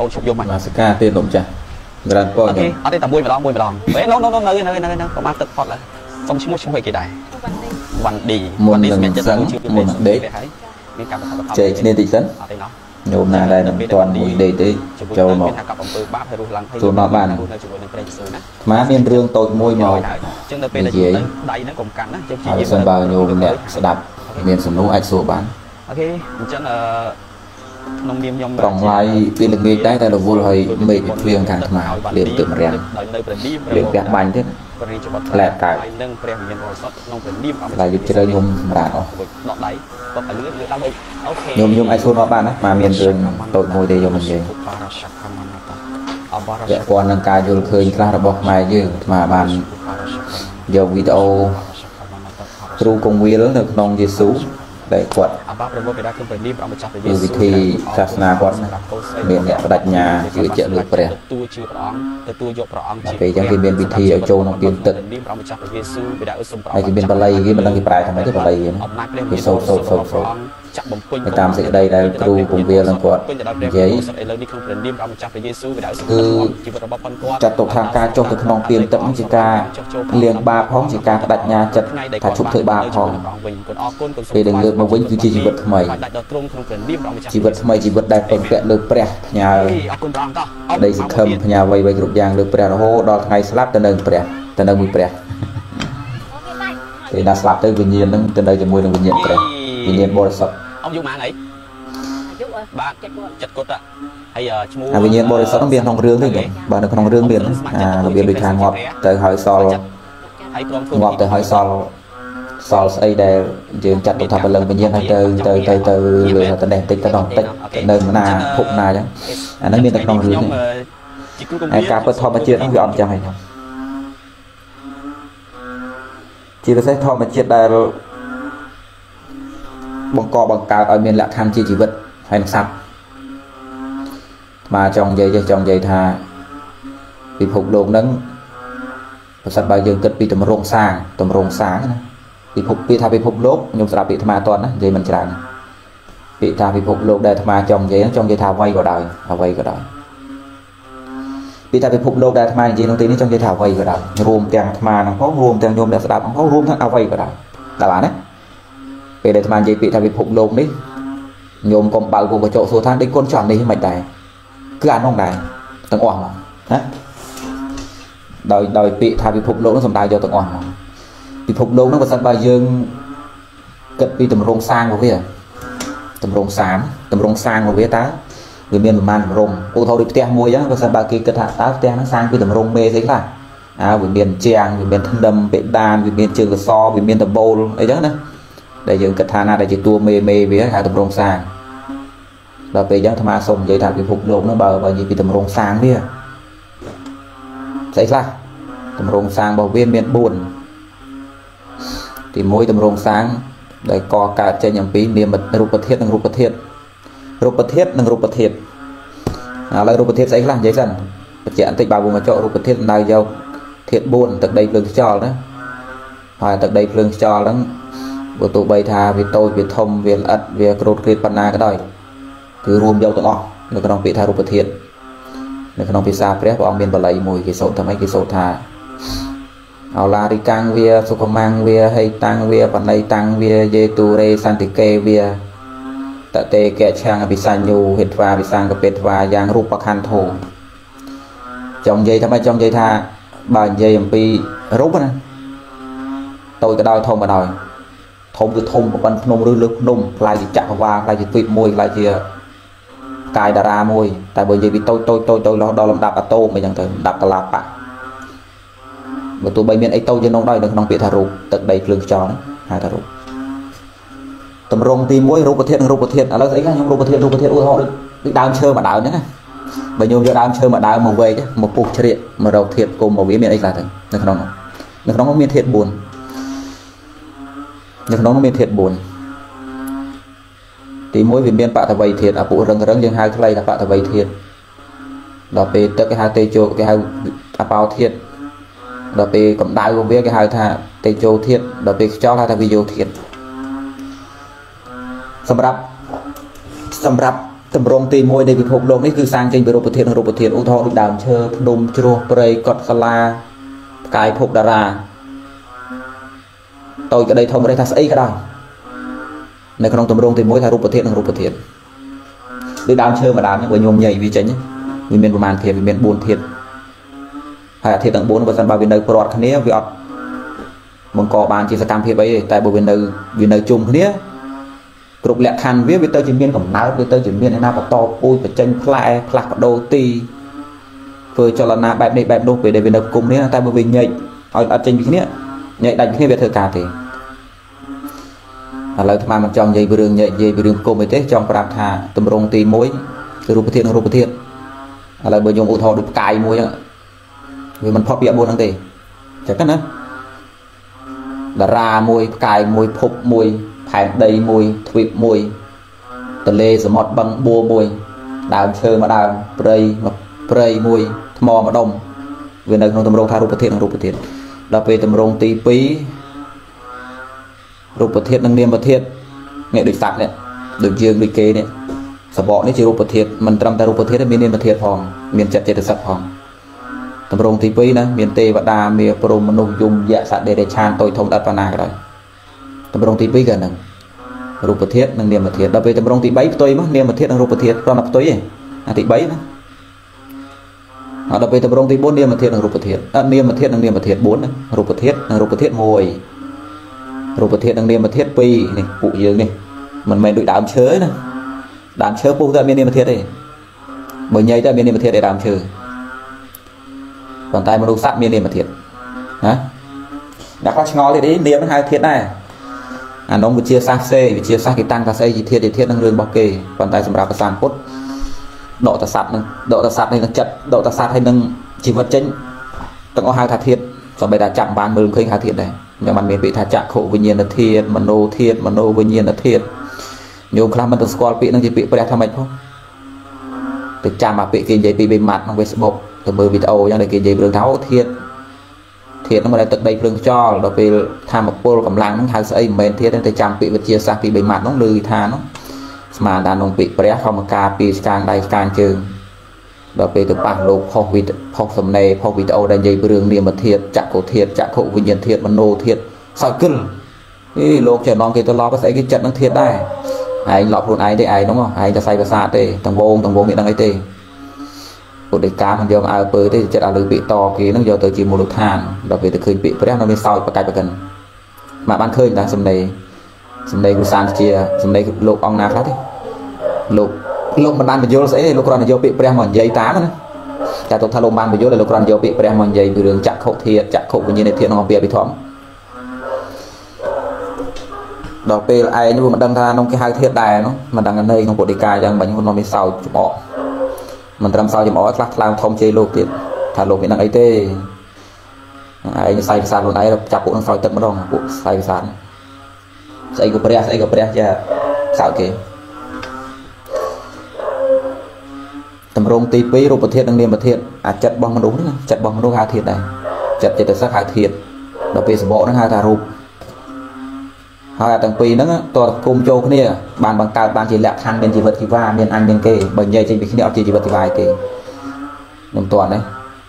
Ôi chụp vô mày mà ca tên lộn chả Grand Port ok, ở đây tầm mùi mà đong Vậy nó nơi có mang tật thoát là xong chứ mốt chứ mày kì đài Văn đi sẽ chất là chịu một đế Chế nên tịch dẫn Nhôm nà đây nằm toàn mùi đế tế Châu mọc Châu mọc bàn Má miên rương tội môi màu Vì gì ấy Ở sân bào nhôm nẹ sẽ đạp Miên sổ nấu ách sổ bán Ok, chắc là Trong lại vì lực người ta là vô lời mấy cái thuyền càng thầm ảo liền tự mà rèn liền vẹn bánh thế lẹ tại là dịp chơi nhung mà đó nhung ai xôn nó bạn á mà miền rừng tội ngồi đây cho mình gì vẹn con nâng ca vô khơi ra là bọc mày chứ mà bạn dầu video tru công viên lớn được nông dì xú đại quật như vị thi Chasna quật miền nhẹ đặt nhà giữa chợ lục bè về trong cái bên vị thi ở châu nó biên tật hay cái bên Palay cái mình đang cái bài thằng mấy cái Palay cái sâu người ta sẽ đây là tru cùng bia lần quật giấy cứ chặt tổ tham ca cho thực nông biên tật chỉ ca liền ba phong chỉ ca đặt nhà chặt thả chụp thời ba phong để đừng được mà vĩnh cứ chỉ vật mày chỉ vật đại phần kiện được bè nhà đây dịch thầm nhà vây vây rục giang được bè hô đo ngày slap tận đường bị bè thì đã slap tới bình nhiên nâng tận đây cho môi đường bình nhiên bè bình nhiên bồi sập ông dùng mạng ấy ba chặt cột ạ hay bình nhiên bồi sập nó biến thành rương thôi nhỉ bạn được thành rương biến bị thang ngọt tới hỏi sol sau ấy để dừng chặt tụ tập một lần bình dân hay từ lựa họ đèn tích tích nơi mà phục nào chứ nó miên tật non rứa này ai cà phê mà chuyện nó gọn chẳng hay chỉ có sẽ thọ mà chuyện là bằng cò bằng cào ở miền lạc tham chi chỉ vật hay là sập mà trong giày thà bị phục đồn nắng sập bao giờ cất bị tầm rong sáng bị phục lốp nhưng sẽ bị tham ma toàn đó dây mình chả bị phục lốp để tham ma trong giấy thảo quay của đời bị phục lốp để tham ma gì nó tí nó trong giấy thảo quay của đời rùm tiền tham ma nó có rùm tiền nhôm để sẽ đạp nó có rùm thằng ao quay của đời đà lá đấy về để tham ma gì bị phục lốp đấy nhôm còn bảo cùng với chỗ số thang đấy con chọn đấy mạch này cứ ăn không này tầng oảng mà hả đời bị phục lốp nó sầm đài cho tầng oảng bị phục đô nó có sẵn bao dương cất đi tầm rong sang của kia ta người miền miền rong ô thâu đi tem môi á có sẵn bao kia cất hạ tá tem nó sang đi tầm rong mê thế là miền Trang miền Thân Đầm miền Đan miền Trường So miền Tầm Bồ đấy chứ nè để dương cất thà na để chỉ tua mê với hạ tầm rong sang là về giống tham sông vậy thà bị phục đô nó bờ vào gì bị tầm rong sang đi thấy là tầm rong sang bảo viên miền buồn thì mỗi tầm rong sáng để co cả trên nhầm phí niềm mật rụp thiết là rụp thiết sẽ làm giấy dần chuyện tịch bảo vùng mà chỗ rụp thiết nào dâu thiệt buồn tật đây phương cho đó hỏi tật đây phương cho lắm của tụ bay thà vì tôi việt thông việt ất việt rụt kịp panna cái đời cứ rùm dâu tụi họ người ta đang bị thà rụp thiết người ta đang bị xa phép của ông bên bờ lấy mùi cái sổ thầm ấy cái sổ thà ảo là đi cang vía su mang vía hay tăng vía và này tăng vía dê tu re san tì kê vía tạ tê kẹ chàng bị san nhu hệt và bị sang gặp bệt và giang rụp bạc hàn thổ trong dây tha bàn dây mp rút nè tôi cái đòi thông mà đòi thông cứ thông một con nôm rư lực nôm lại gì chạm vào lại gì vịt môi lại gì cài đà ra môi tại bởi vì tôi lo đo làm đạp à tô mà chẳng thể đạp cả lạp bạn và tụi bay miền ấy tâu cho nó đòi được nông bị thà rụp tận đầy lương tròn hai thà rụp tầm rong tim mũi rụp thiệt ở lớp ấy không rụp thiệt ôi họ đi đào chơi mà đào nữa bây nhiêu giờ đào chơi mà đào mà về chứ một cuộc chuyện mà đầu thiệt cùng một vía miền ấy là thành nó miền thiệt buồn thì mỗi miền bạn thà vầy thiệt à phụ rừng nhưng hai cái này là bạn thà vầy thiệt đó về tới cái hai tây chỗ cái hai bao thiệt đó về cầm đai của vía cái hai thà tây châu thiệt đó về cho là thà video thiệt sầm rập tầm rong tìm môi đây bị phục lộn đấy cứ sang trên bị robot thiệt ô thọ được đào chơi đom chua prey cọt sala cái phục đà ra tôi cái đây thông đây ta xây cái đó này con tầm rong tìm môi thay robot thiệt đi đào chơi mà đào những người nhôm nhảy vì tránh vì miền man thiệt vì miền buồn thiệt hay thiệt tầng 4 và sân ba bên đây pro khné vì ọt mong cò bàn chỉ sẽ cam thiệt vậy tại bộ bên đây chung khné cục lệ khăn viết với tơ chìm miên cổng náo với tơ chìm miên na và to ôi và chân lại lạc và đô ti vừa cho là na bẹp này bẹp đô về đây về đâu cùng đấy ta bởi vì nhạy hỏi ở trên cái nhạy đánh cái việc thời cả thì là lời mà trong dây đường nhạy dây đường cùng với thế trong rạp thà tùm rong tì mối rụp thiện là bởi dùng ô thò được cài mối vì mình phó bịa buồn ăn tì chắc chắn đó là ra môi cài môi phục môi đầy mùi, thuyệt mùi tờ lê sẽ mọt bằng bùa mùi đào chơi mà đào prey mùi thầm mò mà đông vì nơi không tầm rông tha rụp thiệt là về tầm rông tí phí rụp thiệt năng niềm vật thiệt nghe được sạc nè được dương được kế nè sở bỏ nế chỉ rụp thiệt mình trăm ta rụp thiệt là miền niềm vật thiệt phòng miền chật chết được sạc phòng tầm rông tí phí nè miền tê và đà miền pro mà nông dùng dạ sạc để chan tôi thông đặt vào nà cái đó tầm rong tí bấy gần nè, rụp thiệt năng niệm thiệt, đặc biệt tầm rong tí bấy tôi mất niệm thiệt năng rụp thiệt, toàn là tôi ấy, tí bấy đó, đặc biệt tầm rong tí 4 niệm thiệt năng rụp thiệt, niệm thiệt 4 này, rụp thiệt mồi, rụp thiệt năng niệm thiệt pi này, cụ dương này, mình đuổi đám chớ này, đám chớ buông ra miền niệm thiệt này, bởi nhảy ra miền niệm thiệt để đám chớ, còn tay mình đục sát miền niệm thiệt, hả? Đã có ngó thì đấy niệm hai thiệt này. À, nó một chia xa xe vì chia xa cái tăng ta xây gì thiết năng lương bao kề còn tay xâm ra và sàn cốt độ ta sạt hay năng chật độ ta sạt hay năng chỉ vật chính tao có hai thà thiết và bây đã chạm bàn mừng khinh hai thiết này nhưng mà mình bị thà chạm khổ với nhiên là thiết mà nô với nhiên là thiết nhiều khả năng tầng score bị năng chỉ bị đẹp thầm mạch không từ chạm mà bị kì giấy bị mặt nó về sự bộc từ mơ bị tàu nhưng lại kì giấy đường tháo thiết nó mà lại tận đầy phương cho là vì tham một cô cầm lăng nó hay xây mềm thiết nên chạm bị vật chia sang bị bệnh mặt nó lười tha nó mà đàn ông bị bé không một ca bị càng đầy càng trường là vì từ bảng lục học vị học sầm này học vị đâu đang dây đường niệm mật thiệt chạm cổ với nhân thiệt mà nô thiệt sao cưng đi lục trẻ non kia tôi lo có xây cái trận nó thiệt đây anh lọt luôn ai đấy ai đúng không ai cho xây vào xa tê thằng vô nghĩa đang ấy tê để cá mình dùng ai bơi thì chắc là bị to kia nó giờ tới chỉ một lục than đặc biệt từ khi bị phải nó lên sau và cài vào cần mà ban khơi là sầm này của san chia sầm này lục ông nào khác thế lục mà ban mình vô sẽ lục còn là vô bị phải mòn dây tá nữa cả tổ thà lục ban mình vô là lục còn vô bị phải mòn dây từ đường chặt khẩu của như này thiệt nó bịa bị thỏm đó pe ai nó mà đăng ra nông cái hai thiệt đài nó mà đăng ở đây không có đề cài rằng bánh nó lên sau chụp họ mình làm sao cho mọi các lao thông chơi lục thì thả lục cái năng ấy tê anh sai cái sàn luôn ấy chặt bộ nó soi tận mất rồi bộ sai cái sàn sai cái brea giờ sao kì tầm rong tí pí rụp thiệt năng niệm thiệt à chặt bom nó đúng đấy chặt bom nó hai thiệt này chặt chỉ được sát hai thiệt nó về số bộ nó hai thả rụp hai tầng pí nó toàn cùng châu cái này bàn cao bàn chỉ lẹt thang bên chỉ vật thì va bên anh bên kề bởi nhảy trên bị khi nào chỉ vật thì vài kề nằm toàn đấy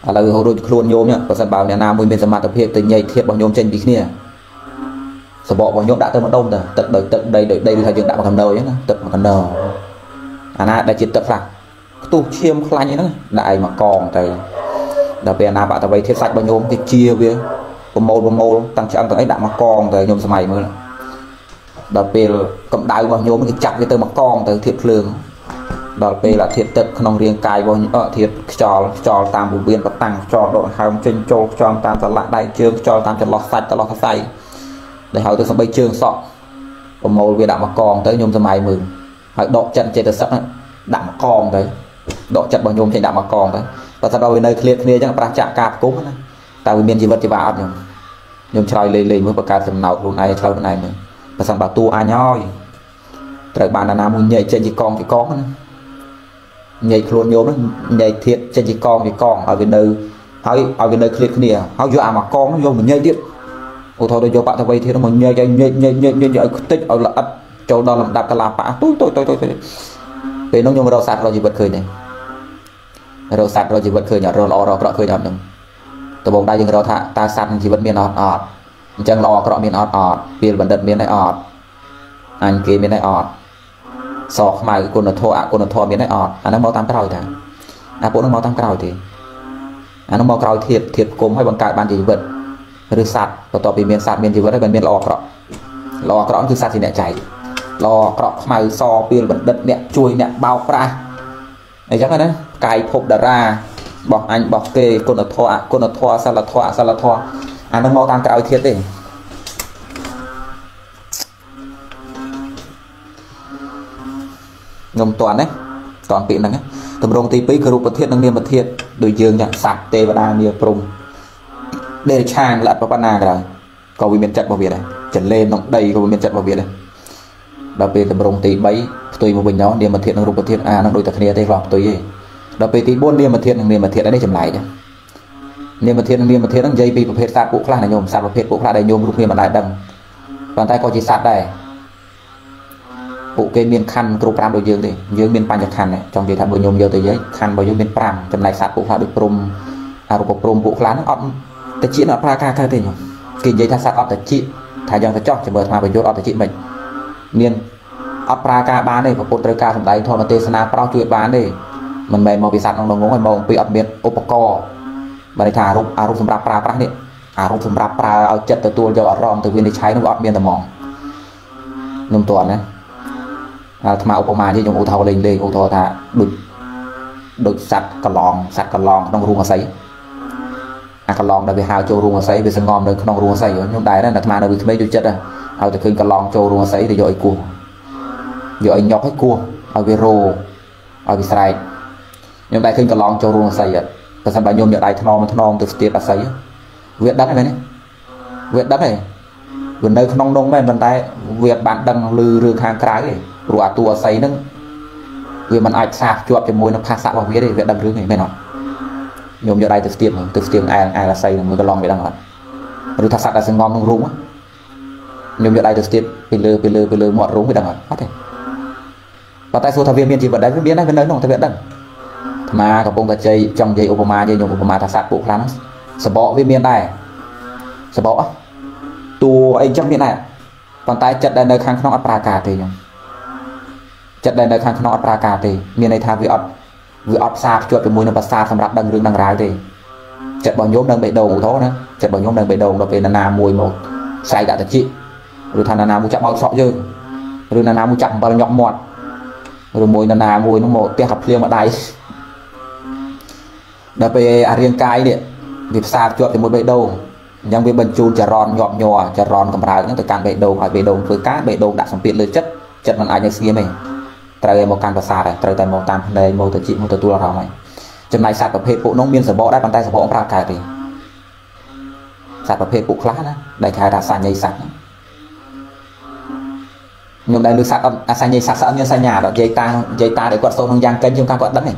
là hồi đôi luôn nhôm nhá còn sân bảo nhà nam bên sân mặt tập hiệp từ nhảy thiệt bằng nhôm trên bị khi này sờ bộ bằng nhôm đã tới một đông rồi tận đây thời trường đã một cầm đầu nhá tận một cầm đầu anh đã chỉ tận phẳng tu chiêm khai như nó đại mà còn thầy là về nam bạn tập bay thiết sạch bằng nhôm thì chia với một màu tăng trưởng tầng ấy đã mà còn rồi nhôm sân mày mới đó về cầm đào vào nhôm cái chặt cái từ mặt con từ thiệt lường đó về là thiệt tật không riêng cài vào ở thiệt cho tam vùng biên và tăng cho đội hàng trên châu cho tam trở lại đại trường cho tam trở lọt sạch ta lọt sạch để hỏi tôi xong bây trường sọ và màu về đạm mặt con tới nhôm ra mày mừng hỏi độ chân trên sắp đạm mặt con đấy độ chặt vào nhôm trên đạm mặt con đấy và sau đó về nơi liệt kia chẳng chạm cạp cũng tại vì biên chỉ vật thì vào nhôm trời lì mới bậc cao tầm nào lúc này sau này mình và sẵn bảo tu ai nhoi trời bàn là nam nhảy trên chỉ con thì con nhảy luôn nhôm nhảy thiệt trên chỉ con thì con ở bên nơi kia nè háo dọa mà con nó vô mình nhảy tiếp ô thôi tôi vô bạn tao vậy thì nó mình nhảy tích ở là ấp chỗ đó làm đạp ta làm bả tôi Vì nó nhung rau sạch rau gì vật khơi này rau sạch rau gì vật khơi nhỏ rau lò rau cọ khơi nhỏ đừng từ bông đây dừng rau thạ ta sạch thì vẫn miên ọt ọt chân lò cọ miên ọt ọt vì vẫn đợt miên này ọt anh kia miên này ọt sọt mày cô nó thô miên này ọt anh nó mau tam cái rồi thằng anh bố nó mau tam cái rồi thì anh nó mau cái thiệt thiệt cốm hay bằng cài bàn gì vật rồi sạch và tọt vì miên sạch miên gì vật đấy miên lò cọ cứ sạch thì lại chảy lò cọ mày so pin bật đất nè chui nè bao ra này chắc rồi đấy cài phục đã ra bọc anh bọc kê cô nó thoa sao là thoa anh đang mau tăng cao thiết đi ngầm toàn đấy toàn pin này tầm rong tí pí group thiết năng niêm mật thiết đối dương nhận sạch tê và đa nia prung đây là trang lại vào pana rồi cầu vì miền trận vào việt này trần lên nóng đầy cầu miền trận vào việt này đặc biệt tầm rong tí bấy tôi một mình nó niêm mật thiết năng group mật thiết à năng đối tượng nia tê vào tôi gì đặc biệt thì bốn niêm mật thiết đấy chậm lại nhá niêm mật thiết đang dây bị phê sát bộ khla này nhôm sát bộ phê bộ khla này nhôm lúc niêm mật lại đằng bàn tay coi chỉ sát đây bộ cây miên khăn kêu pram đôi dương thì dương miên pan khăn này trong việc tháp bồi nhôm nhiều tới giấy khăn bồi nhôm miên pram chậm lại sát bộ khla được prom à bộ prom bộ khla nó ấm ta chỉ nó pra ca thôi thì nhỉ cái giấy ta sát ấm ta chỉ thà dòng ta chọn chỉ mở mà bồi nhôm ấm ta chỉ mình miên ấm pra ca bán này và polter ca thằng đấy thôi mà tê sana prao chui bán này mình mày màu bị sạt nông nông ngóng mày màu bị ẩm miệt opaco mà này thả rung rung sầm rạp rạp này rung sầm rạp rạp ở chật từ tua giờ ở ròng từ viên để cháy nó ẩm miệt từ mỏng nông tuần đấy mà opoma chứ dùng ô thau lên lên ô thau thả đục đục sạt cả lòn nông rung ở sấy cả lòn đã bị hao trâu rung ở sấy bị sưng ngòm rồi nông rung ở sấy nhưng đại đó là mà nó bị mấy chỗ chật à hao từ khi cả lòn trâu rung ở sấy thì dội cua dội nhọt hết cua ở vero ở Israel nhưng đại khinh cả lòng cho ruộng sấy rồi xong bà nhôm nhựa đại thằng non từ tiệt đã sấy việt đất này đấy việt đất này gần đây thằng nông này mình tay việt bạn đang lư rương hàng cái này rùa tua sấy nâng vì mình ảnh sạc chuột cho mối nó pha sạc vào phía đây việt đâm rương này bên nó nhôm nhựa đại từ tiệt ai là sấy là người cả lòng việt đang nói rồi thật sạc là sừng ngon không rúng á nhôm nhựa đại từ tiệt pin lư mọt rúng việt đang nói hết và tại số thằng viên miền chỉ vẫn đấy vẫn nông thằng việt đâm mà các bông ta chơi trong dây Obama dây nhung Obama ta sát bộ lắm sờ bọ với miền này sờ bọ tu anh trong miền này còn tay chặt đây nơi khang không ấp ra cả thì nhung chặt đây nơi khang không ấp ra cả thì miền này tha vì ấp xa chuột cái mũi nó bật xa xong rạp đằng rừng đằng rái thì chặt bọn nhóm đang bị đầu thó nữa chặt bọn nhóm đang bị đầu nó về nà mùi một sai cả thật chị rồi thằng nà mùi chạm bao sọ dơ rồi nà mùi chạm bao nhọt mọt rồi mùi nà mùi nó một tia hấp liêm ở đây đặc biệt ở riêng cái này việc xa chuột thì một bể đầu nhưng về bần chun chả ròn nhọm nhòa chả ròn cầm ráo những cái càng bể đầu hỏi bể đầu với cá bể đầu đã sắm tiền lưỡi chất chất mình ai nhớ xí mình trời một càng và xa này trời tại màu tam này màu từ chị màu từ tu là mày chấm này sạt tập hệ bộ nông miên sờ bọ đá bàn tay sờ bọ ra cài thì sạt tập hệ bộ khá đó đại khai đã sạt nhảy sạt nhưng đây được sạt âm sạt nhảy sạt sạt như sạt nhà đó dây ta để quạt sâu trong giang kênh trong ca quạt đất này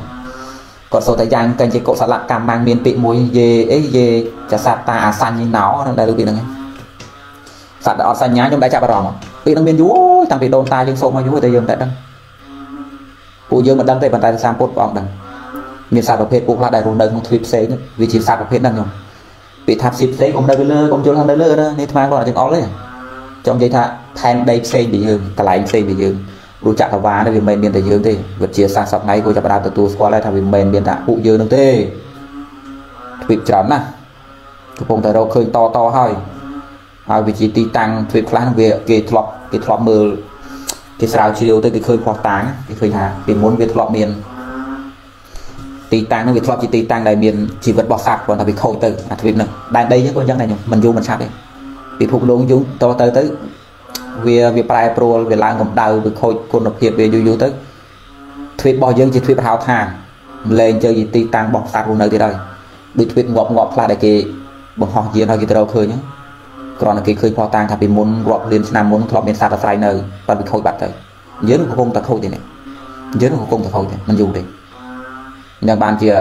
còn số thời gian kênh chế cậu sẵn lặng cảm mang miền bị mùi dê chả sạp ta à xanh như nó đây được bị nâng sẵn đã ọt xanh nhá nhưng đã chạp vào rộng bị nâng biên dũ thằng bị đồn ta nhưng số mà dũ ở đây dương tại đăng phụ dương mà đăng tay bàn tay sang bốt vọng đăng miền sạp độc hết cũng là đại rùn đăng không thuyết xế vì chỉ sạp độc hết đăng nhung bị thạp xịp xế cũng đầy với lơ cũng chôn thằng đầy lơ đó nên thang gọi là chừng ọt lên trong giấy thạ thang đầy xê bị dương ta lại xê bị dương rút chặt vào ván để vì men biên tài dương thì vật chia sang sọc ngay của chặt vào từ qua lại thằng vì men biên đã cụ dương thế thuyết chấm nè cái vùng tài đâu khơi to hơi vị trí ti tăng thuyết khá về cái thọp mờ cái sao chỉ điều tới cái khơi khoác táng cái khơi hà vì muốn về thọp miền ti tăng nó về thọp chỉ ti tăng đại miền chỉ vật bỏ sạc còn là bị khâu từ thuyết này đang đây chứ con dân này mình vô mình sạc đi bị phục luôn chúng to tới vì bài pro về làng ngầm đầu về khôi quân lập hiệp về du tới thuyết bao dân chỉ thuyết hào thang lên chơi gì ti tăng bọc sạc luôn nơi thì đây bị thuyết ngọt là để cái bọn họ gì nó gì đâu khơi nhá còn là cái khơi kho tang thằng bị muốn gọt lên nam muốn thọ miền sạt ở sai nơi và bị khôi bạt tới dưới nó không ta khôi thì này dưới nó không ta khôi thì mình dùng đi nhà bàn kia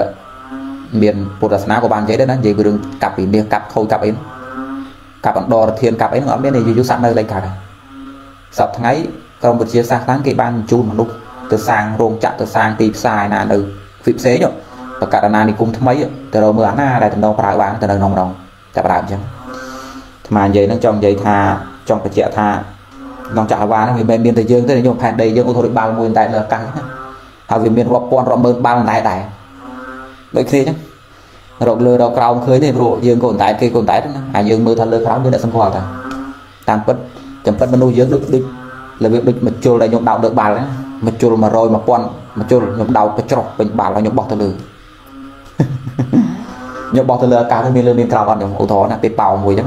miền Purasana của bàn giấy đấy nó gì vừa đường cặp bị miếng cặp khôi cặp ấy cặp bọn đò thiên cặp ấy nó ở bên này du sẵn nơi đây cả sắp ngày còn một chia xa tháng cái ban chun một lúc từ sang rong chặt từ sang tì sai là từ phím xé nhở và cả đàn anh đi cùng thấm mấy từ đầu mưa án na đại từ đầu phải bán từ đầu nồng nồng chặt làm chứ mà vậy nó trong vậy thà trong cái chẹt thà nòng chặt vào nó bị bên biên từ dương tới nhung hàng đầy dương ô tô được bao nhiêu tại là căng hàng về biên robot robot bao nhiêu tại vậy thế chứ rồi lừa đầu cào khơi thì rồi dương còn tại kia còn tại đó à dương mưa thằng lừa cào mưa đã xong qua rồi tăng bớt chấm bớt mà nuôi dương được đi là việc được mà chôn lại nhung đào được bàn đấy mà chôn mà rồi mà con mà chôn nhung đào cái trọc mình bàn là nhung bọt thằng lừa nhung bọt thằng lừa cào thì biên cào còn nhung ô tô là bị bào mùi chứ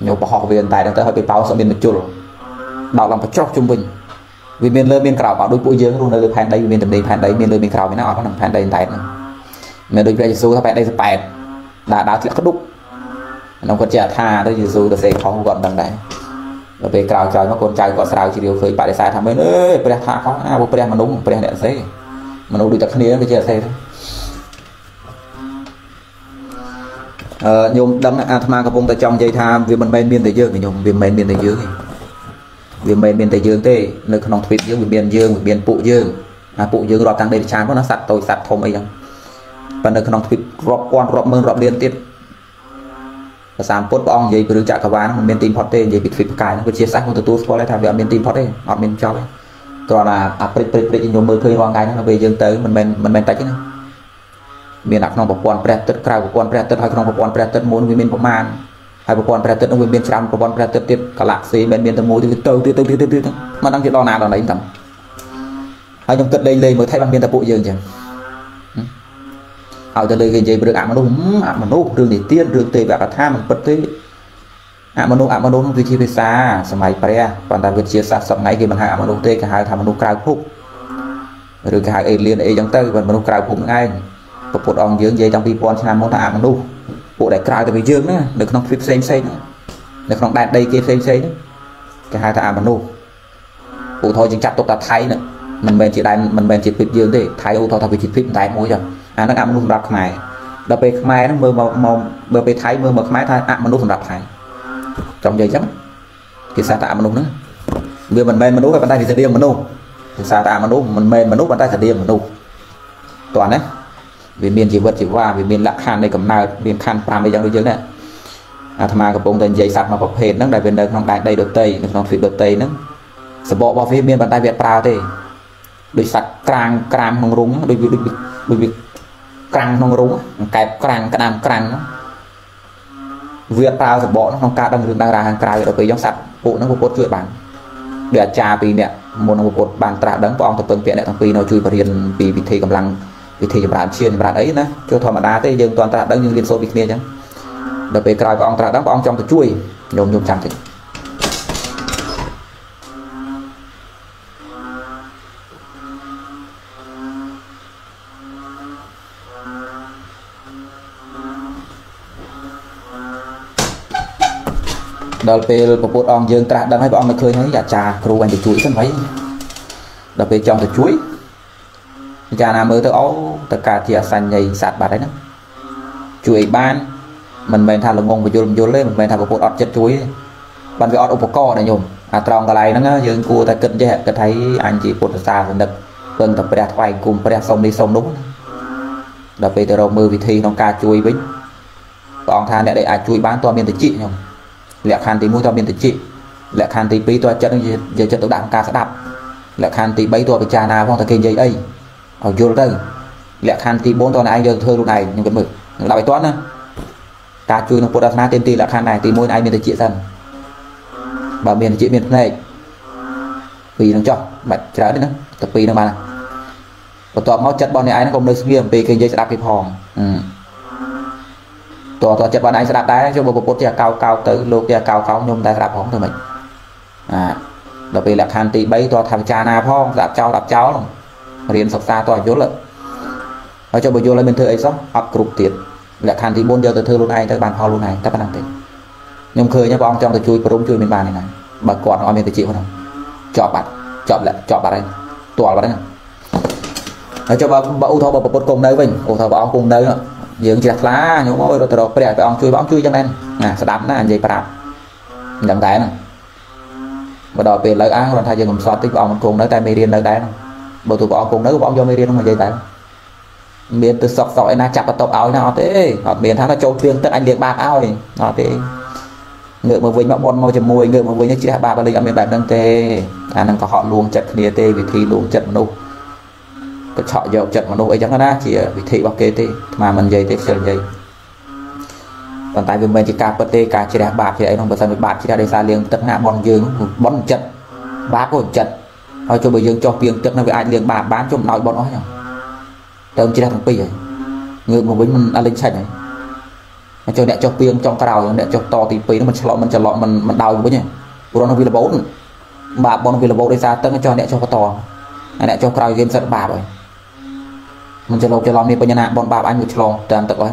nhung bọt họ về tại đang tới hơi bị bào sợ biên mà chôn đào làm cái trọc trung bình vì biên lơ biên cào bảo đôi bụi dương luôn là lừa hàng đấy biên tầm đi hàng đấy biên lơ biên cào mới nó ở nó hàng đấy tại mình đối với Jesus các bạn đây là bèn đã đào thiệt các đúc nó còn trẻ tha đối với Jesus được xây khó gọn đằng đấy và về cào trời nó còn trai còn sao chỉ điều khởi bạn để sai thằng mấy ơi bây giờ tha khó à bố bây giờ mà đúng bây giờ để xây mà nó được tập khné bây giờ xây nhôm đâm Atma có vùng tại trong dây tha vì mình bên biên tây dương thì nhôm vì mình biên tây dương vì mình biên tây dương thế nơi không thuyết dương biên phụ dương rồi tăng đây chán nó sạch tôi sạch thôm ấy và nơi không thuyết rọp quan rọp mơn rọp liên tiếp và sáng phút bóng dây cứ đứng chạy cả ván một bên tìm hót tên dây bị thuyết cái nó cứ chia sách không từ tu spo lại tham về bên tìm hót đấy họ bên cho đấy rồi là prip nhiều mơ khơi hoang cái nó về dương tới mình tách nữa miền đặc non bọc quan prep tất cả bọc quan prep tất hay non bọc quan prep tất muốn với miền bọc man hay bọc quan prep tất ông miền trăm bọc quan prep tất tiếp cả lạc xí bên miền tây mối từ mà đang chỉ đo nào đo lấy tầm hay trong tất đây lên mới thay bằng miền tây bộ dương chẳng ở từ đây cái gì được ảm đúng ảm nốt đường để tiên đường tề bạc cả tham mình bật thế ảm nốt không duy trì về xa sầm máy pre còn ta vượt chia xa sầm ngày thì mình hai ảm nốt tê cả hai tham nốt cao khúc rồi cả hai alien ấy giống tây còn nốt cao khúc ngay tập một ông dưỡng dây trong vi quan làm món ảm nốt bộ đại cao từ về dương nữa được không phim xây nữa được không đạt đây kia xây nữa cả hai tham ảm nốt bộ thôi chính chặt tục ta thấy nữa mình bên chỉ đại mình bên chỉ phim dương để thấy ô thôi ta về chỉ phim đại mối rồi nó ăn luôn đập này đập về mai nó mưa màu về thái mưa mực máy thay ăn luôn đập này trong giờ chấm thì sao tạm luôn nữa bây mình men mình đốt cái bàn tay thì sẽ điên mình luôn thì sao tạm mình đốt mình men mình đốt bàn tay sẽ điên mình luôn toàn đấy vì miền chỉ vật chỉ qua vì miền lạng khan đây cầm nào miền khan pha bây giờ đối với này tham gia cùng tên dây sạc mà bọc hết nó đại bên đây không đại đây được tây nó thịt được tây nó sờ bộ vào phía miền bàn tay việt prao thì đối sạc càng càng không rúng đối càng không rúng kẹp càng việc tao bỏ nó không ca đằng đường đang ra hàng cài được cái giống sạch bộ nó một cốt chuyện bản để trà vì nè một một cột bàn trà đấng của ông tập tuần viện này thằng phi nó chui vào điền vì thế cầm lăng vì thế bạn chiên bạn ấy nữa cho thoải mái đá thế nhưng toàn trà đấng nhưng điền số bị kia chứ đập về cài của ông trà đấng của ông trong tập chui nhôm chẳng thì đầu tiên một ông dương ta đang hay ông khơi thấy giả trà kêu anh chuối thân mấy đầu tiên trong chuối trà nào mới tới áo tất cả thì xanh nhầy sạt bạt đấy đó chuối ban mình bèn thà là ngon và vô lên mình bèn thà một ọt chất chuối bạn về ọt ốp co này nhung à tròn cái này nó dương cua ta cận chứ ta thấy anh chị cột xa gần đập gần tập bẹt hoài cùng bẹt xong đi xong đúng đầu tiên đầu mưa vì thi nó ca chuối bính còn than để ai chuối bán toàn miền tây chị nhung lẽ khăn tí mũi to biên tịch chị lẽ khăn tí pí to chất giờ chất tụi đạm ca sẽ đập lẽ khăn tí bấy to bị trà nào không ta kinh dây ấy ở vô đây lẽ khăn tí 4 to này anh giờ thơ lúc này nhưng vẫn mực là bài toán á ta chui nó phô đặt na tên tí lẽ khăn này tí mũi này biên tịch chị dần bảo biên tịch chị biên này vì nó cho bạch trở đấy nó tập pí nó mà còn to máu chất bọn này ai nó không nơi nghiêm vì kinh dây sẽ đập cái phòng tòa chất bọn anh sẽ đạp đáy cho một bột cao tới lúc cao nhung ta đạp hóng thôi mình đặc biệt là khăn tí bấy tòa thằng cha nạp hóng đạp cháu luôn riêng sọc xa tòa vô lợi nói cho bởi vô lợi mình thơ ấy xong học cực tiệt là khăn tí 4 giờ từ thơ luôn này tới bàn hoa luôn này ta bắt năng tính nhưng khơi nhá bọn trong tôi chui và rung chui bên bàn này bà còn nói mình phải chịu không chọp bạn anh tòa bạn anh nói cho bà ưu thô bà bột cùng nơi mình ưu thô bà cùng nơi nữa dưỡng chặt lá nhúng ôi rồi từ đầu phải ông chui bóng chui cho nên sẽ đạp nó anh gì phải đạp cái này và đòi về lợi ăn rồi thay giờ cầm sọt tích vào một cùng nói tay mì điên lợi đáy bộ tụi con cùng nói của ông cho mày riêng không mà dây tay miền từ sọc sọc na chặt vào tộc áo nào thế ở miền tháng là châu thiên tất anh liền bạc áo này nó thế ngựa mà với mạo bọn màu chầm môi ngựa mà với những chị hạ bà lên ở miền bản đăng tê khả năng có họ luôn chặt địa tê vì thi luôn chặt nụ có chọi dầu chặt mà nụ ấy chẳng là chỉ vì thị bọc kế tê mà mình dây tê sườn dây còn tại vì mình chỉ cà tê cà chỉ là bạc thì ấy không phải sao bị bạc chỉ là để xa liền tất ngã bọn dương bọn chặt bá của chặt thôi cho bây giờ cho tiền tức là với anh liền bà bán cho nói bọn nó nhỉ tôm chỉ là thằng pi rồi người mà với mình ăn linh sạch này mà cho đẹp cho tiền trong cái đầu để cho to thì pi nó mình chọn mình đào với nhỉ của nó vì là bốn bà bọn vì là bốn đây ra tức cho đẹp cho to để cho cái đầu game giận bà rồi mình cho lòm đi bây giờ bọn bà anh một lòm toàn tự ấy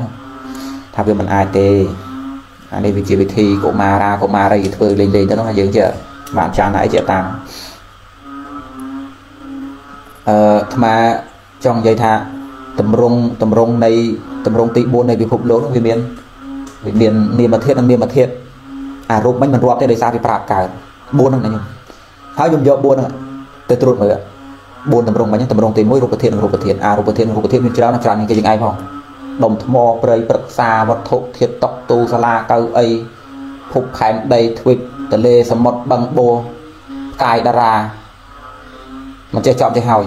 thay vì mình ai tê anh đi vị trí vị thi của mà đây thôi lên cho nó là dễ chưa bạn chàng nãy chịu tàng mà trong giây thà tầm rung này tầm rung tí buôn này bị phục lỗ nó bị miền niềm mà thiệt à rung bánh mình rọt thế để sao thì phạt cả buôn này nhung háo nhung dọa buôn này tới trút mới buôn tầm rung bánh tầm rung tí mũi rung cái thiệt à rung cái thiệt mình chưa nói tràn những cái gì ai không đồng mò bơi bật xa vật thụ thiệt tóc tu sala câu ấy phục hành đầy thuyết tờ lê sầm mật bằng bồ cài đà ra mà chơi chọn chơi hào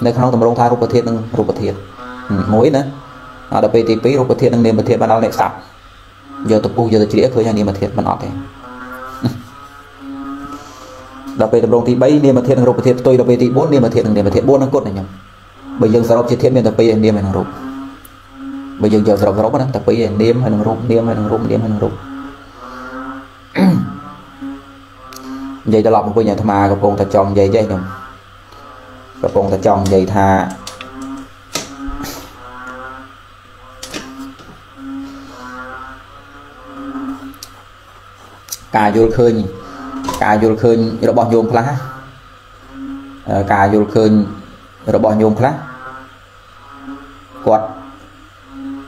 nên không tầm rung tha rụp thiệt mối nữa ở đây thì phí rụp thiệt nên mà thiệt ban đầu lại sập giờ tập bu giờ tập chĩa thôi nha niệm mà thiệt mà nó thế đặc biệt tầm rung thì bấy niệm mà thiệt rụp thiệt tôi đặc biệt thì bốn niệm mà thiệt bốn nó cốt này nhỉ bây giờ sờ rụp chơi thiệt miền tập phí niệm hay rụp bây giờ giờ sờ rụp nó tập phí niệm hay rụp niệm hay rụp vậy ta lọc một cái nhà tham à con ta chọn vậy vậy nhung con ta chọn vậy tha cà vô khơi robot nhôm khá cà vô khơi robot nhôm khá quạt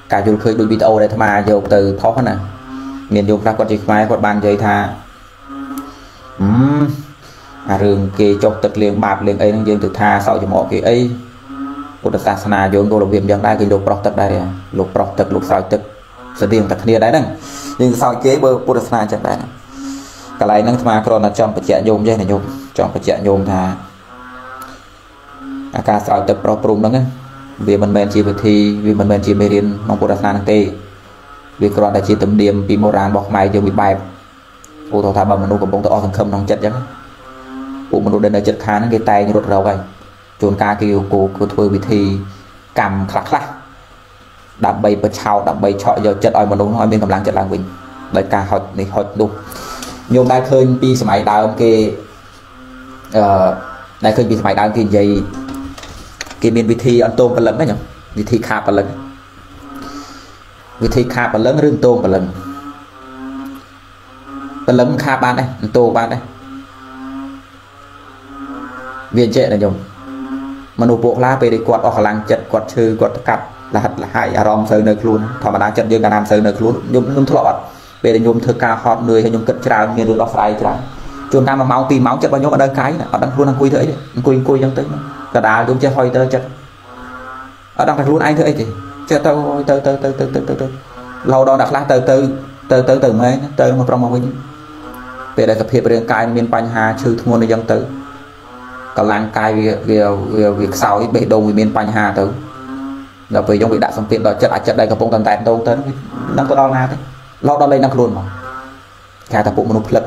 cà vô khơi đôi video để tham à vô từ thó nè miền vô khá quạt chỉ máy quạt bàn vậy tha rừng kia cho tật liền bạc liền ấy đang dương từ tha sau cho mọi cái ấy của đất sanh na vô ngô lục viêm dân đây cái lục bọc tật đây lục sỏi tật sẽ tiền tật kia đấy nè nhưng sau kế bơ của đất sanh chẳng đấy cái này năng mà còn là chọn vật chất nhôm dây này nhôm chọn vật chất nhôm thà cả sỏi tật pro prum đó nghe vì mình men chỉ vật thi vì mình men chỉ mê điên mong của đất sanh tê vì còn là chỉ tấm điểm bị mô ràng bọc máy cho bị bài cô thọ thà bà mình nuôi cầm bông tơ thằng khâm nòng chặt chắc cô mình nuôi đến đây chặt khá nó cái tay như rụt rầu vậy chôn ca kêu cô thôi bị thì cầm khạc đạp bay bật chào đạp bay chọi giờ chặt oi mình nuôi hỏi bên cầm láng chặt láng mình đại ca hỏi này hỏi luôn nhôm đại khơi pi sải máy đào kê đại khơi pi sải máy đào kê gì kê bên bị thì ăn tôm bẩn lắm đấy nhở bị thì khà bẩn lắm bị thì khà bẩn lắm rưng tôm bẩn lắm lấm kha ban đấy tô ban đấy viên trệ là nhung mà nụ bộ lá về để quạt ở làng chật quạt chơi quạt cặp là hạt là hai arom sờ nơi luôn thọ mà đá chật dương cả nam sờ nơi luôn nhung thọ về để nhung thực ca hot người hay nhung cất trào nghe được đó phải trào chôn nam mà máu tìm máu chật bao nhiêu ở đây cái ở đằng luôn đang cùi đấy cùi đang tới cả đá đúng chơi hoài tới chật ở đằng luôn ai thế thì chơi tao lâu đó đặt lá từ mấy từ mà trong màu về đây tập hiệp riêng cài miền Bắc Hà trừ thôn này dân tử cả làng cài việc sau bị đồng miền Bắc Hà tử là về trong bị đã xong tiền đó chất đây gặp bông tần tẹt đâu tới năng có đo na thế lo đo lên năng luôn mà cả tập bộ một lực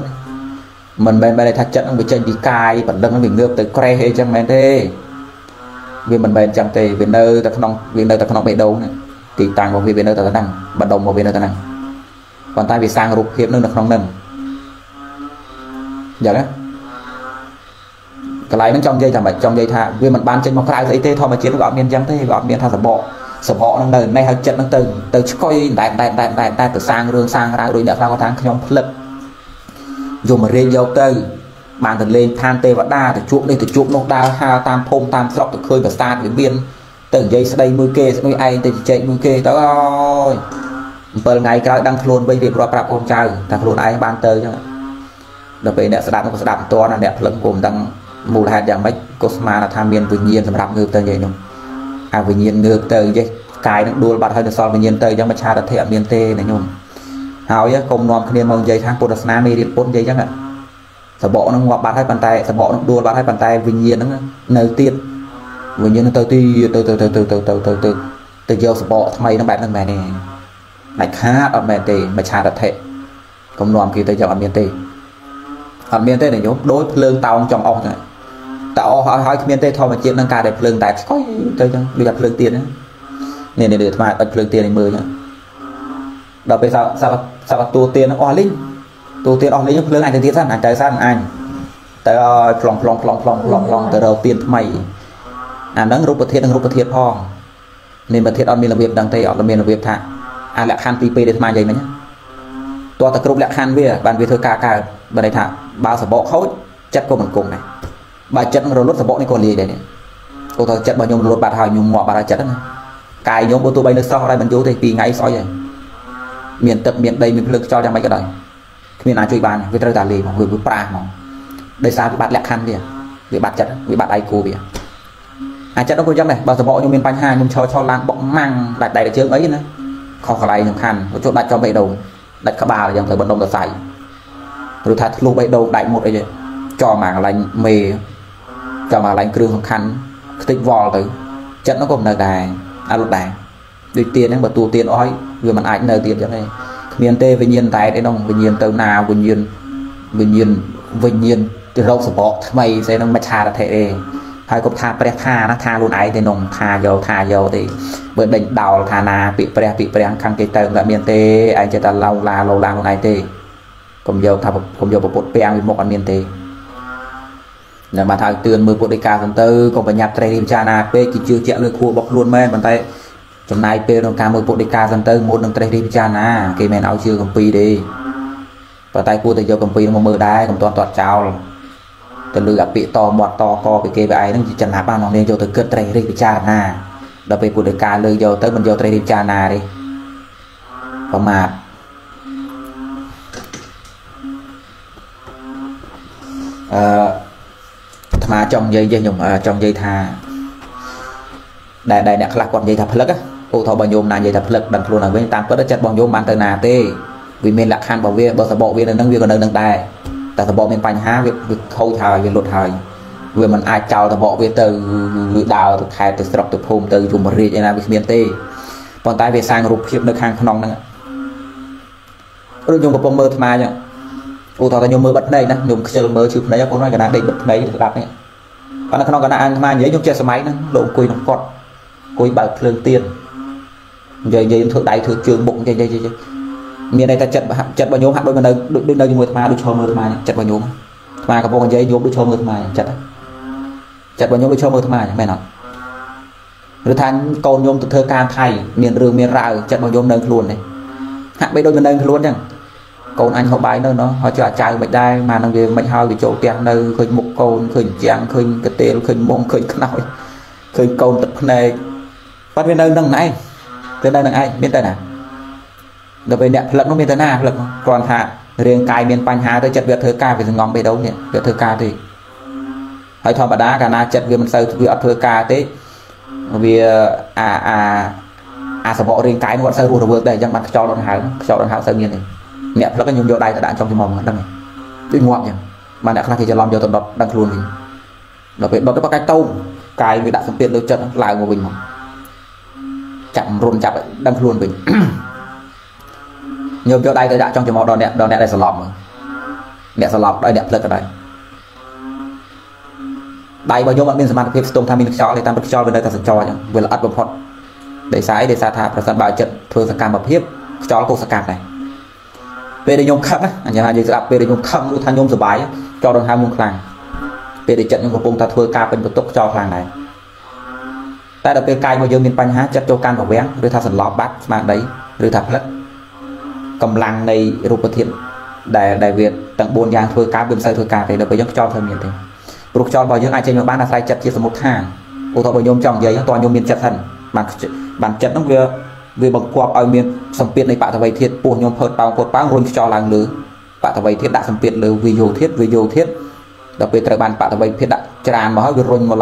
mình bên đây thật chất ông bị chân đi cài bản lưng nó bị ngược tới cray hay chẳng men thế vì mình bên chẳng tề vì nơi ta không bị đâu này thì tàng vào vì nơi ta năng bản đồng vào vì nơi ta năng còn tay bị sang rụp hiệp nên là không nên giờ đấy cái này nó trong dây làm vậy trong dây thà vì mình ban trên một cái dây tê thôi mà chiến gọi miền giang tê gọi miền thà sập bộ nó đời nay hạt trận nó từ coi đại từ sang rương sang ra rồi đợt ra có tháng nhóm lực dùng mà riêng dầu tê bàn từ lên than tê và đa từ chuộng đây từ chuộng nông đa ha tam phong tam sọc từ khơi và xa từ biên từ dây đây nuôi kê nuôi ai từ chạy nuôi kê đó rồi phần ngày cái đăng luôn bây việc rạp con trai thằng luôn ai ban tơ cho đặc biệt nè sẽ đạp nó sẽ đạp to là đẹp lưng cùng đăng mù hạt dạng bách cosma là tham biến vinh nhiên làm ngược tới vậy đúng à vinh nhiên ngược tới vậy cái nó đua bạt hơi được so vinh nhiên tới giống mà cha đặt thế ở miền tây này nhung hào vậy cùng nón kia mong dây thang podasna mê đi pon dây chắc ạ sợ bộ nó ngọt bạt hai bàn tay sợ bộ nó đua bạt hai bàn tay vinh nhiên nó nơi tiên vinh nhiên nó tới ti từ giờ sợ bộ thay nó bạn thằng mẹ này mày khá ở miền tây mà cha đặt thế cùng nón kia tới giờ ở miền tây hẳn miền tây này nhúng đối lương tao trong ông này tao hỏi miền tây thôi mà chuyện nâng cao để lương tại có chơi chẳng bây giờ lương tiền đấy nên để mà đặt lương tiền này mười nhá đầu bây giờ sao tua tiền nó o linh tua tiền o linh lương anh tiền san anh tài san anh tới lòng từ đầu tiền mày à nâng rút bật thiệt ho nên bật thiệt on miền làm việc đằng tây ở miền làm việc thà à lại khăn pì để mà vậy mà nhá tua tập group lại khăn về bàn về thôi cả bên đây thà ba sập bọ khối chất của mình cùng này ba chất rồi lốt sập bọ này còn gì đây này cô thợ chất bao nhiêu lốt bạt hào nhung ngọ bạt chất đó này cài nhung ô tô bay nước sau đây mình chú thì vì ngay soi vậy miền tập miền đây miền lực cho ra mấy cái đời miền nào chơi bàn với trai già lì mà người với pra mà đây sao bị bạt lẹt khăn kìa bị bạt chất bị bạt ai cô kìa à chất nó cô dám này ba sập bọ nhung miền bánh hai nhung cho lan bọ mang đặt đầy để chơi ấy nữa khó khăn này khăn có chỗ đặt cho bảy đầu đặt cả bà là dòng thời vận động là sai rồi thật lúc bây đầu đại một ấy cho mảng lành mề cho mảng lành kêu khăn tích vò tới chất nó cũng là đài alo đài được tiền đang bật tu tiền ói vừa màn ảnh lời tiền cho này miền tây vinh nhiên tại đấy đồng vinh nhiên tàu nào vinh nhiên từ lâu sập bọ mày sẽ đang mạch hà là thế hai cục thà pre thà nó thà luôn ấy thì nồng thà dầu thì bởi bệnh đào thà na bị pre khăn cái tàu là miền tây anh cho ta lâu la luôn ấy thì không giờ một bộ pe ăn một ăn miên tê là mà thằng tuyền mười bộ đề ca còn tư còn phải nhặt trai rim cha na pe chỉ chưa chạy lưỡi cua bọc luôn mê bàn tay trong này pe đồng ca mười bộ đề ca còn tư một đồng trai rim cha na cái men áo chưa cầm pi đi bàn tay cua thì giờ cầm pi nó mờ đai cầm toàn chào từ lưỡi gặp bị to mọt to co cái về ai nó chỉ chần háp bao nòng lên cho từ cướp trai rim cha na đập về bộ đề ca lưỡi giờ tới mình giờ trai rim cha na đi còn mà mà trong dây nhung trong dây thà đại đặc lạc còn dây thập lực á ô thọ bao nhôm là dây thập lực đằng luôn là với tam có đất chất bao nhôm bán từ nà tê vì miền lạc han bảo vệ bờ bộ viên đang viên còn đang tài tại bộ miền pành há việc khâu thời việc lột thời vừa mình ai chào tập bộ viên từ đào từ khai từ sọc từ phum từ vùng bờ rìa là miền tây còn tại về sang rụp hiệp nước hàng non năng rồi nhung có bông mơ mà nhá ô thọ ta nhung mơ bật này nè nhung chơi mơ chụp đấy có nói cái này bật đấy đặt này còn là không có anh mà nhớ nhung chơi xe máy nó lộ quỳ nó cọt quỳ bảo lương tiền giờ thượng đại thượng trường bụng chơi miền này ta chặt bao nhiêu hạt đôi mà đôi như người ta đôi cho người ta chặt bao nhiêu mà có bao nhiêu nhôm đôi cho người ta chặt bao nhiêu đôi cho người ta mày nói rồi than con nhôm từ thơ cam thay miền rừng miền rào chặt bao nhiêu nâng luôn này hạt bây đôi mình nâng luôn chẳng còn anh họ bái nó họ cho trai bệnh đai mà nó về bệnh hơi cái chỗ kẹt nơi khơi một con khơi chàng khơi cái tê khơi mông khơi cái nồi khơi con tập này bắt bên đây đằng này tới đây đằng ai bên đây nè rồi về đẹp lận nó bên đây nè lận còn hạ riêng cài bên panh há tới chặt việc thưa ca về ngóng về đâu nhỉ việc thưa ca thì hãy thò bà đá cả na chặt việc mình sâu việc thưa ca thế vì sợ bỏ riêng cái nó sâu ruột vượt đây chẳng bắt cho đòn háo sâu như này mẹ nó cái nhung vô đây đã trong cái mồm đằng này tuyệt ngoạn nhỉ mà đã khăn thì cho làm vô tận đập đằng luôn mình nó về nó cái tâu cái người đã xong tiền đôi chân lại của mình chậm run chậm đằng luôn mình nhung vô đây tôi đã trong cái mồm đòn nẹt đây sờ lọp mẹ sờ lọp đây đẹp lực ở đây đây bao nhiêu bạn bên sân bàn phím stom tham mình cho thì tam được cho bên đây ta sẽ cho nhỉ vừa là ắt bột để sái để sa thà và sân bài trận thường sa cam bập hiếp cho cô sa cam này về để nhôm khăn á, anh nhà hàng về để nhôm khăn, than nhôm sờ bái, cho đòn hai muôn làng, về để trận nhôm cột bông ta thưa ca bên bật tốc cho làng này, ta đập về cài mà giờ miền Panh há chất cho can vào bén, rồi tha sần lọp bát mà đấy, rồi thập lất, cầm làng này rụp bật thiệt, đại việt tặng buôn giang thưa ca bên sai thưa ca thì đập về nhôm cho thôi miền tây, buộc cho vào những ai chơi nhôm bán là sai chất chia số một hàng, ô thọ vào nhôm trong giấy toàn nhôm miền chất thần, bản chất nó vừa vì bằng quạt ở miền sầm piệt này bạn thà vay thiết buồn nhom phật bao quạt bao run cho làng lứa bạn thà vay thiết đã sầm piệt lứa vì vô thiết đặc biệt là bàn bạc về phía đặt tràn mà hơi bị run một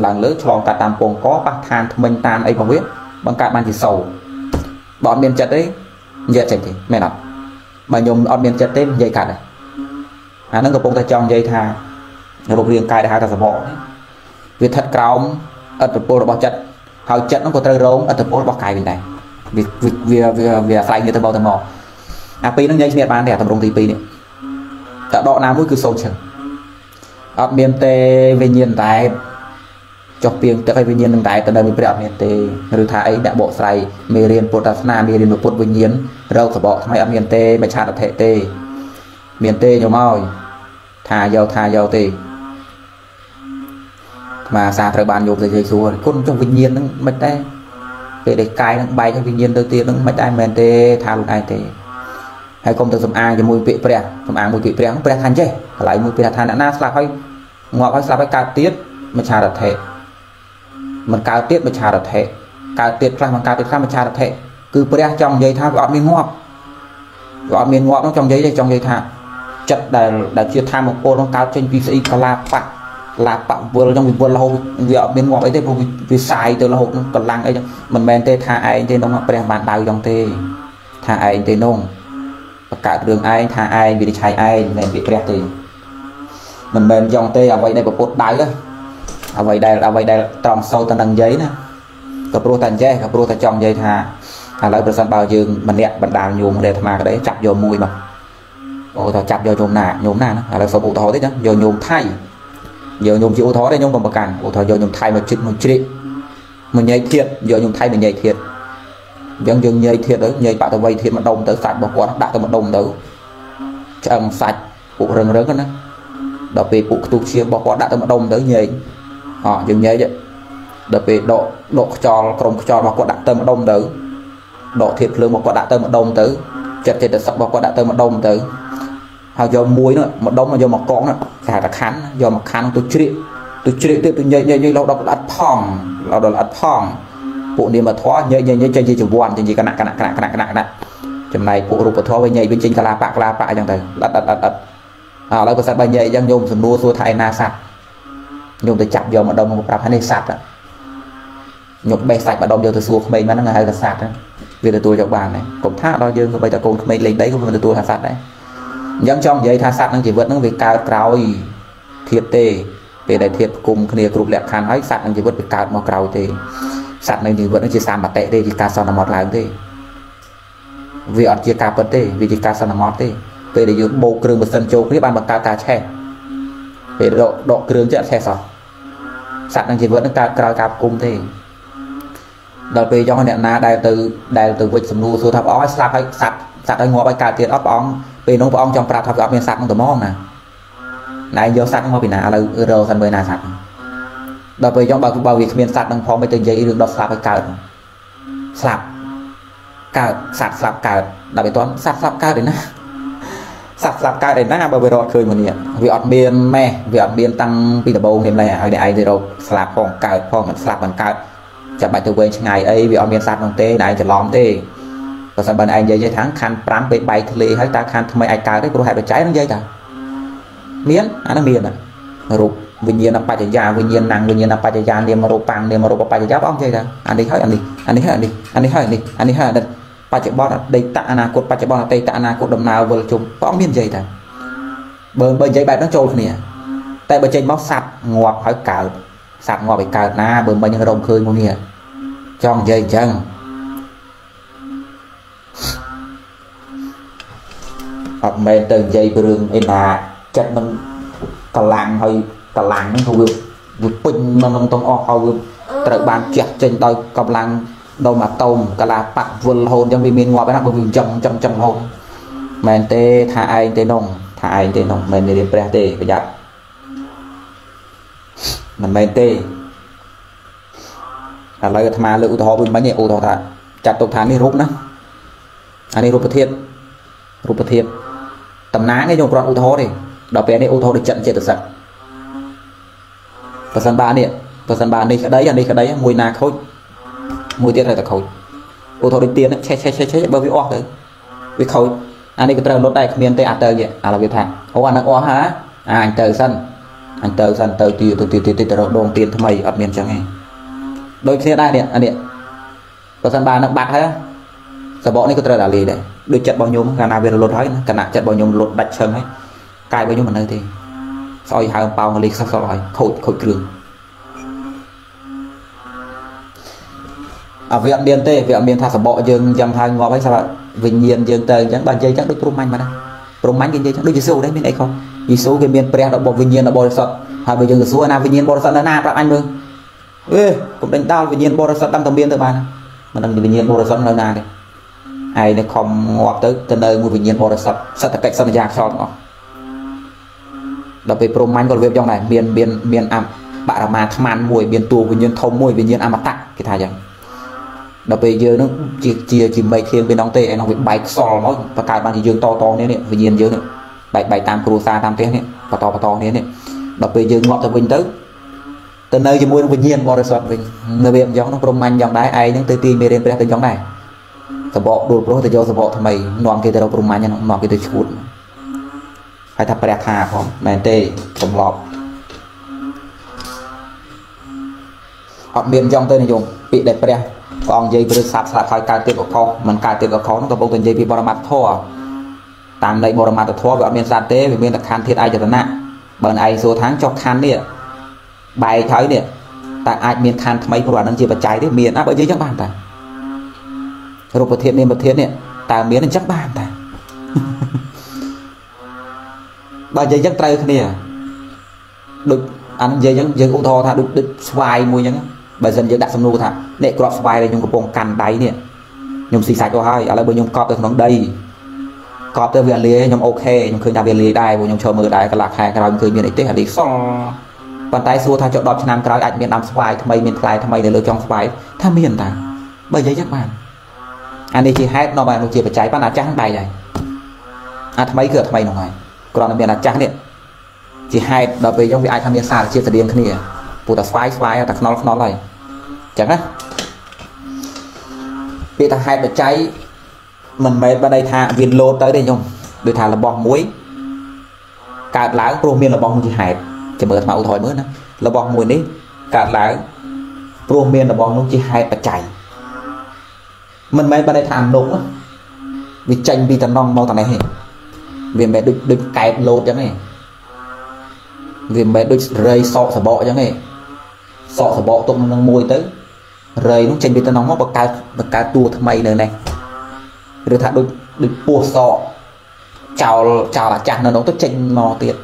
lần lưỡi tròn cả tam bồn có bát than mình tan ấy không biết bằng cả bàn chỉ sầu bọn miền chật đấy giờ chẳng thì mẹ nào mà nhung bọn miền chật tên dây cả này à nó gặp bông ta trong dây thà nó bông riêng cài để hai ta sập hộ vì thật còng ở tập bồn bao chật hậu chật nó có tơi rốn ở tập bồn bao cài bên này vì phải người ta bao tầm mò à pi nó dây miền bàn để tầm rung thì pi này đã đọ nào với cứ sâu chừng ở miền tây về nhiên tại cho tiền tại về nhiên tại từ đây mới bắt miền tây rồi thái đã bộ say miền liên bột na miền liên bột với nhiên đâu cả bộ thay ở miền tây mà cha tập thể tây miền tây nhiều mồi thà giàu tây mà xa thời bàn nhiều thì xua con trong vinh nhiên nó mất tay về để cài nó bay trong vinh nhiên đầu tiên nó mất tay miền tây thà luôn ai tây hay công tử sầm ai cho mùi vị bẹt sầm ai mùi vị bẹt không bẹt than chứ lại mùi bẹt than đã na sập hơi ngọt hơi sập hơi cao tiết mà trà đập thể mình cao tiết mà trà đập thể cao tiết ra mà trà đập thể cứ bẹt trong giấy than gọi miền ngọt nó trong giấy này trong giấy than chật đã chia than một cô nó cao trên pci có là bạc vừa trong mình vừa là hộp vợ miền ngọt ấy thì vì xài từ là hộp còn lăng ấy mình men tê tha ấy trên nó bẹt bàn đào trong tê tha ấy trên nông cả đường ai thà ai bị chạy ai nên bị kẹt thì mình bên dòng tê ở vậy đây có cột đáy đấy ở vậy đây tròn sâu tận đằng giấy nè gặp pro tận giấy gặp pro tận trong giấy thà lại bữa sáng bao dương mình đẹp bạn đào nhôm để mà cái đấy chặt vô mùi mà ôi tao chặt vô nhôm nà nó là sầu bột thối đấy nhá vô nhôm thay vô nhôm chịu thối đấy nhôm còn bạc cản bột thối vô nhôm thay một chút mình nhảy thiệt vô nhôm thay mình nhảy thiệt dân dân nhây thiệt đấy nhây bạn tao vay thiệt mà đồng tới sạch bỏ qua đặt tao mà đồng tử trầm sạch cụ rừng đó đặc biệt cụ tu chia bỏ qua đặt tao mà đồng tới nhây họ dân nhây vậy đặc biệt độ cho công cho bỏ qua đặt tao mà đồng tử độ thiệt lương bỏ qua đặt tao mà đồng tử chặt thiệt sạch bỏ qua đặt tao mà đồng tử họ do muối nữa mà đông mà do một con nữa cả là khán do một khán tôi chịu tiếp tôi nhây lâu đó đặt phòng lâu đó đặt phòng bộ niệm mà thoa nhảy trên gì chụp buồn trên gì cả nặng chấm này bộ rụp thoa với nhảy bên trên cala bạc chẳng thề đặt à lấy cái sạt bay nhảy giang nhôm sầm đua xua thay na sạt nhôm từ chặt vô mà đông một đạp hai này sạt á nhôm bay sạch mà đông vô từ xua bay mà nó ngày là sạt á vì từ tôi chọc bàn này cũng thác đó dương bây giờ cùng mày lên đấy không từ tôi thả sạt đấy giang trong vậy thả sạt nó chỉ vượt nó về cao cày thiệt tê về đại thiệt cùng kia group lẹt khăn ấy sạt nó chỉ vượt về cao mà cày tê sạt này thì vẫn chia xa mặt tệ đây thì ca son là mọt lại thế vì ở chia ca vấn đề vì chỉ ca son là mọt thế về để dùng bầu cường một sân châu cái bàn bạc ca che về độ cường chợ xe sọt sạt này thì vẫn ca cùng thế đợt về cho anh na đại từ vịt sầm nua số tháp ó sạt hay sạt hay ngõ bay ca tiền óp ong về nông ong trong prap tháp gặp miền sạt không tầm mong nè này vô sạt không có bị nào là euro sân bơi nào sạt đặc biệt trong bao việc miền sạt đang phóng mấy tên giấy đường đọc sạp hay cào sạp đặc biệt toán sạp cào đến nã bao bề rọi cười một niệm việc miền tăng pin bầu thêm này hồi để ai thì đâu sạp phòng cào chả bài từ về ngày ấy việc miền sạt bằng tê này chả lòm tê còn sản bản anh giấy tháng khăn prám bị bay thề hay ta khăn mấy ai cào đấy có hai bị cháy nó giấy cả miếng anh miền à rụpวิญญาณปัจจยาเรียนมารูปปัจจยาบ้องใช่ไหมอันนี้ให้นั่นปัจจยาบ้องได้ตาอนาคตปัจจยาบ้องได้ตาอนาคตดำนาวเวลจุ่มบ้องเมียนใช่ไหมเบอร์ใหญ่แบบนั้นโจรคนนี้แต่เบอร์ใหญ่บ้องสับงอกหอยเก่าสับงอกไปเก่าหน้าเบอร์ยังรมคืนมึงเนี่ยจ้องใหญ่จังออกมาเติมใหญ่เรื่องไอ้นาจัดมันกำลังให้cặp lăng nó không vượt pin mà mình tông ao vượt tự bàn chặt trên đôi cặp lăng đâu mà tông cả là bạc vườn hồn trong miền ngoài bên bắc miền trong hồn mền tê thà ai tê nông mền đi pre tê bây giờ mình mền tê là lấy tham gia lựu thọ bên bánh nhẹ ô thọ thà chặt tục thán đi rúp nữa anh đi rúp thiệt tầm ná cái dùng con ô thọ đi đào bé này ô thọ được trận chết được sạch phần sân bàn đi cái đấy mùi nà khôi mùi tiết này là khôi ô thô đi tiền đấy che bởi vì oa đấy vì khôi anh đi cái tờ lốt đây miền tây à tờ vậy à là việc thằng ô anh đang oa hả à anh tờ sân anh tớ dần tớ từ đồn tiền thằng mày ở miền chẳng nghe đôi khi đây điện anh điện có sân ba nó bạc hết giờ bỏ này có trời đã lì đấy được chặt bao nhiêu gà nào về lột hết cả nặng chặt bao nhiêu lột bạch sơn ấy cài bao nhiêu mà nơi thì soi hai ông bao lì sắp soi khôi khôi trường ở viện biên tê viện biên tha sập bọ dương dầm hai ngõ ấy sao vậy vinh nhiên dương tờ chẳng bàn chơi chắc được trúng mạnh mà đây trúng mạnh cái gì chắc được số đấy bên này không chỉ số cái miền pre đó bọ vinh nhiên là bọ sọt hai bây giờ số anh nào vinh nhiên bọ sọt là na bạn anh mương cũng đánh tao vinh nhiên bọ sọt tăng tầm biên tờ bạn mà đang vinh nhiên bọ sọt là na đấy ai nó không ngọt tới từ nơi mua vinh nhiên bọ sọt sọt tập cách sọt giang sọt ngõ đặc biệt trúng mạnh còn việc trong này miền miền miền ăn bạn là mà tham ăn mùi miền tù vinh nhiên thâu mùi vinh nhiên ăn mặt tắc cái thay vậy đặc biệt giờ nó chia chỉ mấy thiên bên nông tê nó bị bài sò nó và cài bàn thì dương to nên đấy vì nhiên dương đấy bài tam cua xa tam tiếng đấy và to nên đấy đặc biệt giờ ngọn từ bình tới từ nơi chỉ mua nó bình nhiên vào resort mình nơi biển giống nó prom anh giống đá ai những tê tê mê đến tới giống này sờ bộ đồ pro từ do sờ bộ thằng mày nòng kia từ đâu prom anh nha nòng kia từ chuột phải thập bạc hà không mày tê tổng lọp ở biển giống tê này dùng bị đẹp bạc còn dây bơi sạt sạt khỏi cài tiệt vào mình cài tiệt vào khó nó có bông dây bị bờ mặt thua tạm lấy bờ mặt thua vào miền sạt tế về miền là khan thiết ai cho nặng bần ai số tháng cho khan nè bài thấy nè tại ai miền khan mấy của đoàn đang chỉ bật cháy đấy miền áp ở dưới chắc bàn ta rồi bật thiết nè tại miền là chắc bàn ta ba dây chắc tay nè được ăn dây chắc dây ô thò tha được xoài mùi nhá bây giờ dân đặt xong nô thà để crop vai đây nhung có bông cằn đáy nè nhung xì sạch có hai ở lại bên nhung cọp được nóng đây cọp tới viện lý nhung ok nhung khơi nhà viện lý đài của nhung chờ mở đài cái lạc hai cái đó khơi miền ấy tết hạt lý so bàn tay xua thà chọn đọt cho nam cái đó ảnh miền nam vai thay miền khai thay để lựa chọn vai tham miền ta bây giờ chắc bạn anh đi chỉ hết nó mà nó chỉ phải cháy bạn là trắng bài này à thay cửa thay nó này còn là miền là trắng điện chỉ hai đó về trong việc ai tham miền xa chia sẻ điểm cái này phụ ta xoay xoay ta nó này chẳng á bị ta hai bật cháy mình mấy vào đây thả viên lô tới đây nhung để thả là bong muối cạt lá promin là bong gì hẹp chỉ mở màu thôi mới nữa là bong muối đấy cạt lá promin là bong luôn chỉ hai bật cháy mình mấy vào đây thả nổ á vì tranh vì ta non mau ta này vì mẹ đừng cài lô chẳng này vì mẹ đôi rây sọ sờ bọ chẳng này sọ sờ bọ tụm nó môi tới rây nó chênh bên ta nóng nó bật cá tua thằng mày này này rồi thả đôi pua sọ chào chào là chặt nó tới chênh mò tiệt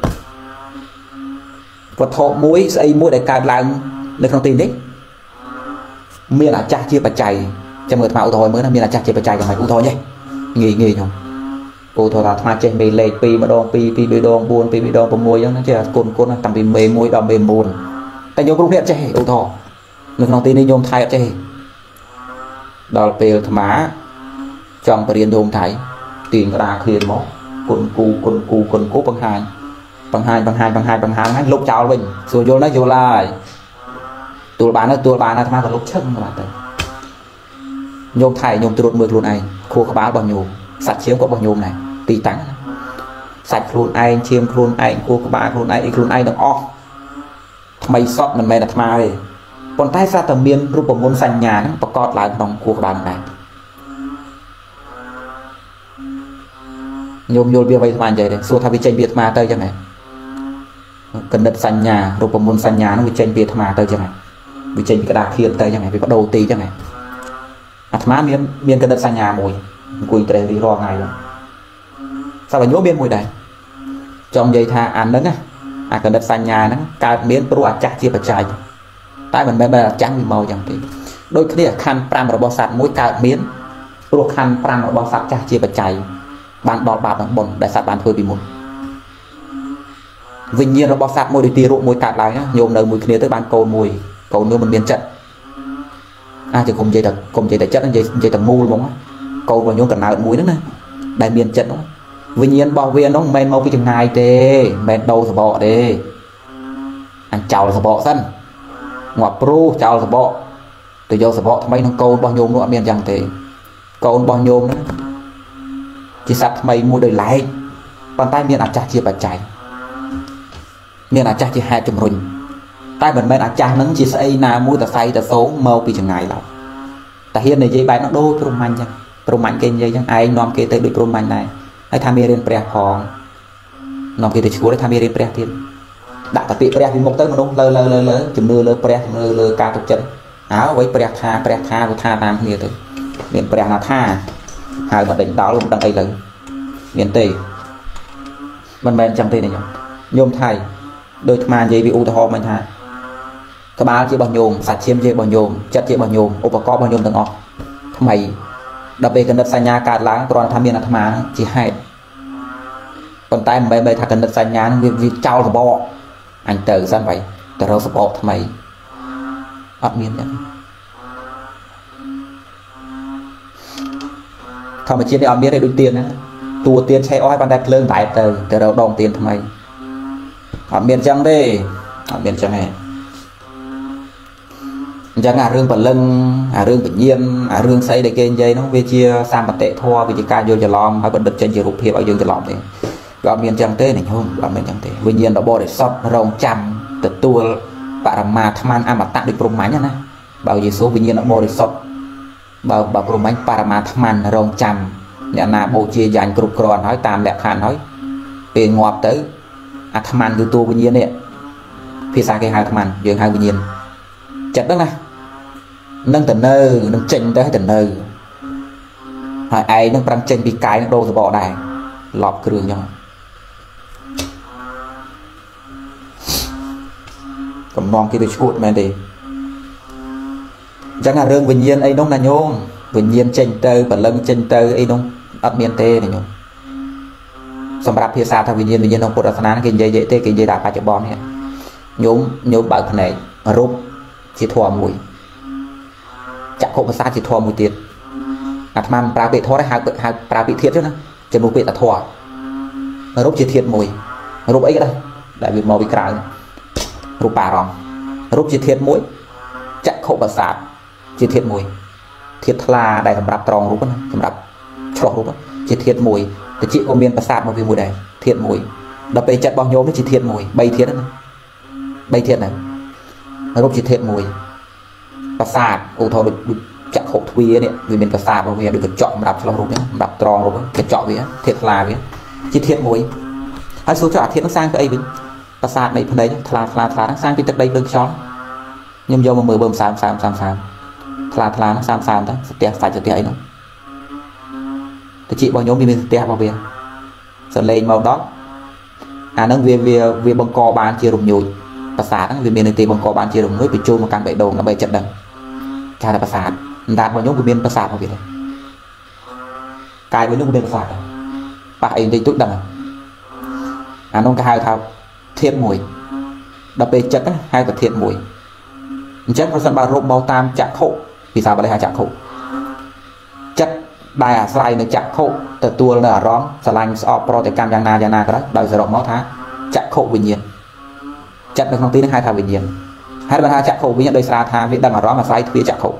vật thọ muối xây muối để cài làng để không tin đấy miền là chặt chia và chày cho người thảo thôi mới là miền là chặt chia và chày của mày cũng thôi nhé nghỉ không cô thọ là thằng trên bề lệ pi mà đòn pi bề đòn buồn pi bề đòn bầm môi giống nó chỉ là cồn là tầm bề mề môi đòn bề buồn tại nhôm cũng hiện chơi ô thọ lực lòng tin đi nhôm thay chơi đòn bề má trong bề nhôm thái tiền ra khuyên máu cồn cù bằng hai lúc chào mình rồi vô nó vô lại tụi bạn nó thằng lúc chân các bạn thấy nhôm thay nhôm tụt mười luôn này khô cá bao nhiêu sạch chiếm có bao nhiêu này tì tắng sạch luôn ai chiêm luôn ai cua các bạn luôn ai được o mày sót mình mày đặt ma đi còn tay xa tầm biên rụp vào môn sành nhà nó còn lại đồng cua các bạn này nhôm bia vây màn vậy đấy xua thay vì tranh biệt ma tới chẳng này cần đất sành nhà rụp vào môn sành nhà nó bị tranh biệt ma tới chẳng này bị tranh cái đà khiên tới chẳng này bị bắt đầu tì chẳng này đặt ma miên cần đất sành nhà mùi quỳ trời đi lo ngày rồi sao mà nhố biên mùi đây trong dây tha ăn nấng á à cần đất xanh nhà nấng cài miếng pro ăn chặt chia và chài tại mình bây là trắng màu chẳng thế đôi khi là khăn pram rồi bao sạt mũi cài miếng pro khăn pram rồi bao sạt chặt chia và chài bàn đọt bạc bằng bồn để sạt bàn thôi bị mùi vinh nhiên nó bao sạt mùi để tia rộ mùi cài lại nhá nhôm đầu mùi kia tới bàn cầu mùi cầu nữa mình biến trận à thì cùng dây đặc chất anh dây tầm mù luôn á câu vào nhung cần nào mũi nữa này đại miền trận đó vinh nhiên bảo viên nó men mau cái chừng ngày tê men đầu sờ bọ tê anh chào sờ bọ sân ngọc pro chào sờ bọ từ giờ sờ bọ thằng mày nó câu bao nhung nó miền chẳng tê câu bao nhung nữa chỉ sạch mày mua đời lại bàn tay miền ăn chả chia bạch chảy nên là cha chỉ hai chục rừng tại mình mới là cha nắng chỉ xây na mua ta xây ta số màu vì chừng ngày lâu ta hiện này dây bài nó đôi proman chẳng proman kênh dây chẳng ai nom kê tới được proman này ai tham gia lên bè hòn nom kê tới chúa để tham gia lên bè thiên đặt tập bè thì một tới mà đúng lơ chừng lơ lơ bè lơ cao tục chân áo với bè tha của tha tam kia tới miền bè là tha hai mà đánh đó luôn đang ấy lớn miền tây mình bên trong tây này nhôm thầy đôi mà dây bị u tơ ho mình ha các ba chế bao nhôm sạch chiêm chế bao nhôm chất chế bao nhôm ô và co bao nhôm từng ngọt mày đặc biệt cần đất xanh nhà cát lá toàn tham biên là tham á chỉ hai còn tay mày mày thà cần đất xanh nhà vì trao là bọ anh tự ra vậy tự rau sập bọ tham mày ấp miên nhá không mà chia để ấp miên để đôi tiền á tua tiền xe oi ban đại lên đại từ từ đầu đòn tiền tham mày ấp miên trắng đi ấp miên trắng này chẳng à rương bẩn lưng à rương tự nhiên à rương xây để kênh dây nó về chia sang bật tệ thua vì chỉ ca vô giờ lòm hay bật đập trên chiều rụp hiệp ở dương giờ lòm thì gọi miền trăng tê này không gọi miền trăng tê nguyên nhiên đó bo để sọt rồng chằm từ tua bà mà tham ăn mà tặng được rồng mánh này bao nhiêu số nguyên nhiên đó bo để sọt bảo rồng mánh bà mà tham ăn rồng chằm nhà nào bộ chia dàn cục cò nói tam lẹ khàn nói về ngọt tới à tham ăn từ tua nguyên nhiên đấy phía xa cái hai tham ăn dương hai nguyên nhiên chặt đó này nâng tận nơi nâng chênh tới tận nơi hỏi ai nâng răng chênh bị cái đô rồi bỏ đài lọp cường nhau cầm non kia tôi chuột mày đi chẳng là rương bình nhiên ấy đông là nhôm bình nhiên chênh tới và lưng chênh tới ấy đông ấp miên tê này nhôm xong rạp phía xa thằng bình nhiên đông cột ở sân cái dây dễ tê cái dây đạp phải bom này nhôm nhôm bạc này rút chỉ thua mùi chặt khổ mà xa chỉ thua mùi tiền nạt man pra bị thua đấy hai pra bị thiệt chứ nè chỉ một bị là thua rốt chỉ thiệt mùi rốt ấy cái đây đại vì màu bị cạn rốt bà ròng rốt chỉ thiệt mũi chặt khổ mà xa chỉ thiệt mùi thiệt là đại làm rạp tròn rốt đó làm rạp tròn rốt đó chỉ thiệt mùi thì chị ôm miên mà xa một vì mùi này thiệt mùi đập bề chặt bao nhiêu nó chỉ thiệt mùi bay thiệt đó bay thiệt này rốt chỉ thiệt mùi bà sạp ô thôi được chặt hộp thuê đấy vì mình bà sạp rồi được chọn đạp cho nó đạp tròn rồi cái chọn vậy thiệt là vậy chỉ thiệt mùi hai số cho thiệt nó sang cái ấy mình bà sạp này phần đấy thà nó sang cái tật đây đơn chón nhưng vô mà mười bơm sàm thà nó sàm đó tè phải cho tè ấy nó thì chị bao nhóm thì mình tè vào về sợ lên màu đó à nó về bằng co bán chia rụng nhồi bà sạp vì mình thì bằng co bán chia rụng nhồi bị trôi một căn bể đồ nó bể chặt đằng cha là bà sạp đạt vào nhóm của miền bà sạp vào việc này cài với nhóm của miền bà sạp bà ấy thì tốt đằng anh ông cả hai thao thiệt mùi đập bề chất hai vật thiệt mùi chất vào sân bà rộm bao tam chặt khổ vì sao bà lấy hai chặt khổ chất đài à sai nó chặt khổ từ tua là rón xà lanh so pro thì cam giang na cái đó đòi sờ rộng máu thá chặt khổ bình nhiên chất được không tí đến hai thao bình nhiên hai bạn hai chặt khổ với nhận đây xa tha viện đằng ở đó mà sai thuê chặt khổ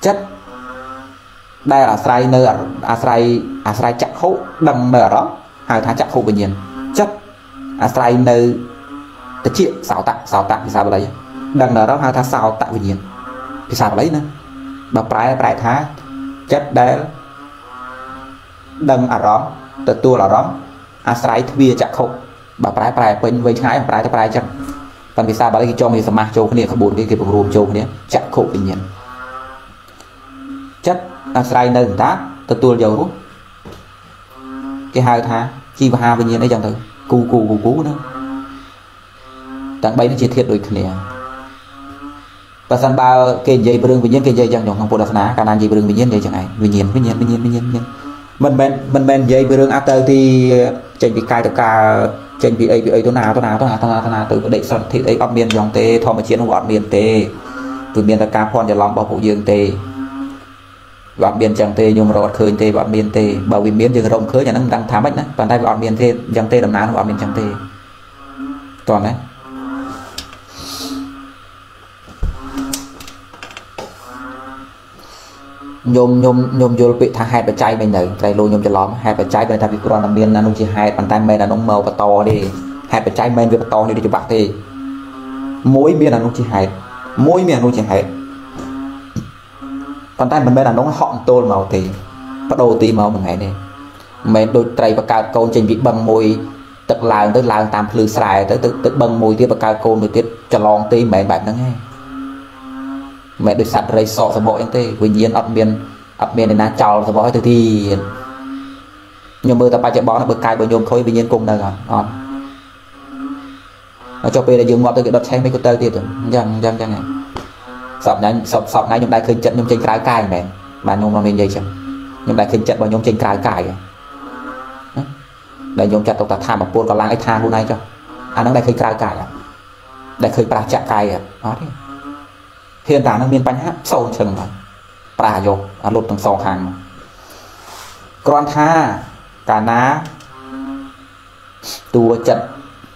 chất đây là sai nơi à sai chặt khổ đằng ở đó hai tháng chặt khổ bình nhiên chất à sai nơi cái chuyện xào tạm thì sao đấy đằng ở đó hai tháng xào tạm bình nhiên thì sao đấy nữa bà phải tháng chất đấy đằng ở đó từ tua là đó à sai thuê chặt khổ bà phải quên với trái bà phải chăng còn vì sao bà lấy cho mình sắm châu cái này có bốn cái vùng rùm châu cái này chặt khổ bình nhiên chất là sai nơi người ta tự tuôn dầu rút cái hai tháng chi và hai bình nhiên đấy chẳng thử cù nữa tặng bay nó chỉ thiệt đối cái này và san ba cái dây bơm bình nhiên cái dây chẳng nhộng không phù đa ná cả nan dây bơm bình nhiên dây chẳng này bình nhiên mình dây bơm after thì trên bị cài được cả trên bị ấy tôi nào từ đệ sơn thì ấy bắp miên dòng tê thò mà chiến không bọt miên tê từ miên ta cam phòn giờ lòng bảo hộ dương tê bọt miên chẳng tê nhưng mà bọt khơi tê bọt miên tê bảo vì miên dương rồng khơi nhà nó đang thám ấy nè toàn tay bọt miên tê dòng tê đầm ná bọt miên chẳng tê toàn đấy nhôm bị thang hai bên trái bên này cây lô nhôm cho lóm hai bên trái bên ta bị con làm biên là nông chỉ hai bàn tay bên là nông màu và to đi hai bên trái bên với to đi cho bạc thì mỗi biên là nông chỉ hai mỗi miền nông chỉ hai bàn tay mình bên là nông họng tô màu thì bắt đầu tí màu mình hãy nè mình đôi tay và cao câu trình bị bằng môi tức là tới làm tam lư xài tới tức bằng môi tiếp và cao câu nổi tiếp cho lon tí mẹ bạn nó nghe mẹ được sạch rây sọ sầm bộ anh tê quỳnh nhiên ấp miền này ná chào sầm bộ từ thì nhôm mưa ta ba chạy bó nó bực cay bởi nhôm khối quỳnh nhiên cùng này rồi on nó cho về là dừng ngọt tới cái đợt xe mấy cô tơ tiệt dang này sọp này nhôm đại khơi trận nhôm trên cái cài mẹ bà nhôm làm nên vậy chăng nhôm đại khơi trận và nhôm trên cái cài đại nhôm chặt tộc ta tham mà buôn còn lang ấy tham hôm nay cho à nó đại khơi cái cài à đại khơi bà chặt cài à đó thế hiện tại nó miền bánh hấp sâu chừng rồi, bà vô, lột từng sò hàng, con tha, cá ná, tua chật,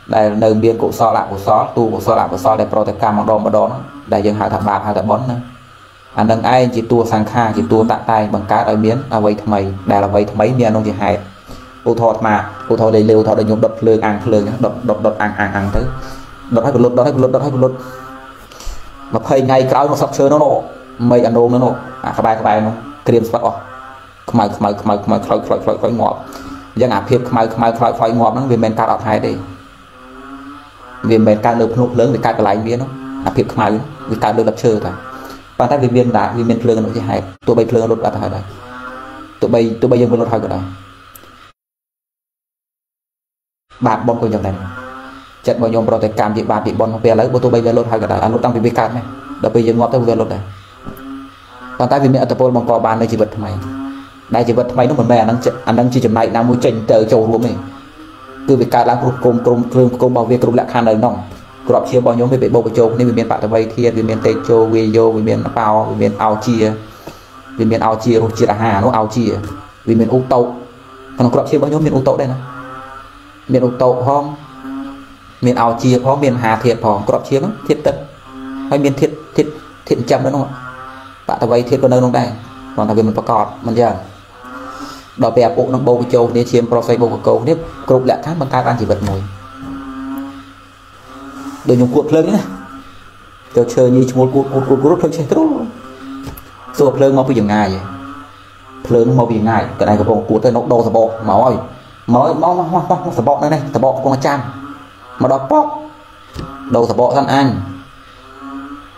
đây nơi miền cổ so lại cổ so, tua cổ so lại cổ so, đây protein mà đón, đây dân hạ thập bạt hạ thập bón nữa, anh đừng ai chỉ tua sang kha chỉ tua tạ tay bằng cá ở miến, à vậy thằng đây là vậy thằng mấy miền ông chỉ hại, u thọt mà, u thọt để liều thọt để nhúng đập lươn ăn lươn, đập ăn thứ, đập hết lột đập hết lột mà phơi ngày cào nó sập sờ nó nổ mây ăn đôm nó nổ à các bài nó kìm sập ó mày khỏi ngọt dân à phê mày khỏi ngọt nó vì men cào đập hai đi vì men cào được nốt lớn thì cào cái lái miếng nó à phê mày vì cào được đập sờ thôi bàn tay vì miếng đá vì miếng lươn nó chỉ hai tụi bay lươn nó đập hai đây tụi bay dân nó hai cái đây bạc bom coi nhầm này chất bao nhiêu protein cam bị bạt bị bón không về lấy bộ tôi bây giờ lột hai cái đó lột tăng bị cam này đập bây giờ ngót tôi về lột này còn tại vì mẹ tập bằng cò bàn đây chỉ vật thay đây chỉ vật thay nó mình mẹ đang chỉ chấm này đang muốn chỉnh tờ trầu của mình cứ bị cam đang cùng bảo vệ cùng lại khăn này nòng cọp chia bao nhiêu bị bộ của trầu nên vì miền bạn tôi bay thiên vì miền tây trầu vì vô vì miền bao vì miền ao chia rồi chia là hà nó ao chia vì miền u tậu còn cọp chia bao nhiêu miền u tậu đây này miền u tậu không miền ao chia phó miền hà thiệt phó cọp chia lắm thiệt tật hay miền thiệt chậm nữa không bạn ta vay thiệt con nơi không đây còn tại vì mình có cọt mình giờ đòi bè bộ nó bầu châu để chiêm pro xây bầu cầu nếp cột lẹ khác bằng tay ăn chỉ vật mùi đừng dùng cuộn lớn nhá cho chơi như một cuộn thôi chơi tốt rồi lớn mau bị dừng ngày lớn mau bị ngày cái này có vòng cuộn tới nó đổ sập bọ máu ơi máu sập bọ đây này sập bọ con chăn mà đó bóc đầu thập bộ thân anh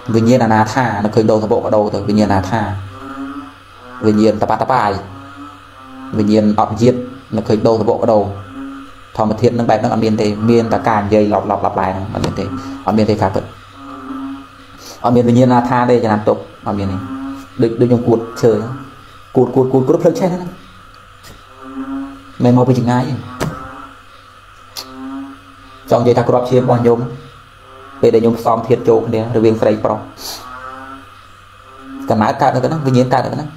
vì nhiên là nà tha nó khơi đầu thập bộ vào đầu thôi vì nhiên là tha vì nhiên tập bài vì nhiên ọt diệt nó khơi đầu thập bộ vào đầu thò mà thiệt nó bẹp nó ở miền tây miền ta càng dây lọc lại nó ở miền tây khá thật ở miền vì nhiên là tha đây cho làm tục ở miền này được dùng cuột trời cuột lớn chết đấy mày mau bị chừng ai trong vậy ta cọp chiêm bao nhôm về để nhôm xong thiệt châu này rồi viên xây pro cả máy cạn được cái đó vì nhiên cạn được cái đó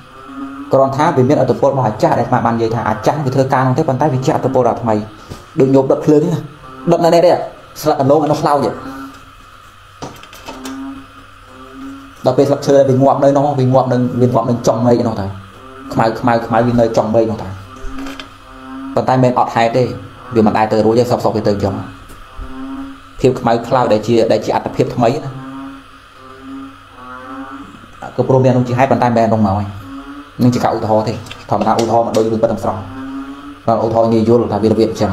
còn tháp vì miếng ở tập mà chả để mà bàn về thả chả vì thưa cao không thấy bàn tay vì chả tập bộ đặt mày được nhôm đập lớn nhá đập này đây đấy sập nó lao vậy đặc biệt sập chơi vì ngoạm nơi nó vì ngoạm nên trồng mây nó thằng mày vì nơi trồng mây nó thằng bàn tay mình ọt hai đây vì mặt ai từ rối ra sọc cái từ giống thiệp máy cloud để chị ăn tập hiệp thằng ấy cơ promen không chỉ hai bàn tay bèn đồng màu nhưng chỉ cả u thò thì thằng nào u thò mà đôi bên bất đồng sòng còn u thò nhiều vô là vì việc chẳng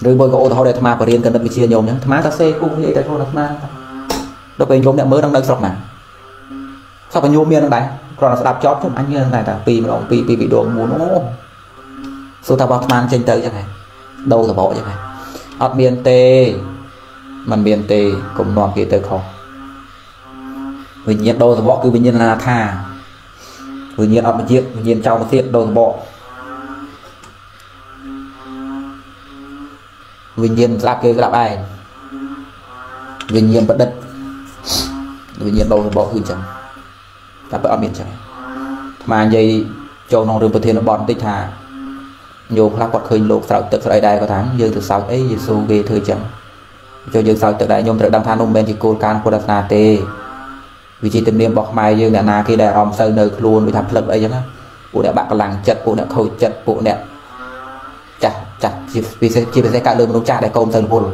rồi bôi có u thò để tham gia và riêng cần đặt bị chia nhôm nhá tham gia ta xe cũng vậy ta thôi là tham gia đó bên nhôm đạn mới đang sọc mà sao phải nhôm miên đang đáy còn là đạp chót chứ anh như này ta pì mà pì bị đổ mù nó số ta vào tham tranh tới chẳng này đâu là bỏ chẳng này ở miền tây mình miền tây cũng nói kia tới khó vì nhiên đôi bỏ cứ vì nhiên là thà vì nhiên ở một chiếc vì nhiên trong một tiện đôi bộ vì nhiên ra kia gặp ai vì nhiên bất đất vì nhiên đôi bỏ cứ chẳng gặp ở miền chẳng mà vậy châu non đường bờ thiên là bọn tích thà nhiều khắc quật khơi lục sạo tự sợi đài có tháng dương từ sạo ấy Giêsu về thời chẳng cho dương sạo tự đại nhôm tự đăng than ông bên thì cô can cô đặt nà tê vì chỉ tìm niệm bọc mai dương là na khi đại hòm sơn nơi luôn bị thầm lực ấy chứ nó bộ đại bạc làng chật bộ đại khâu chật bộ đại chặt chặt vì chỉ phải cả lương một chặt để công sơn buồn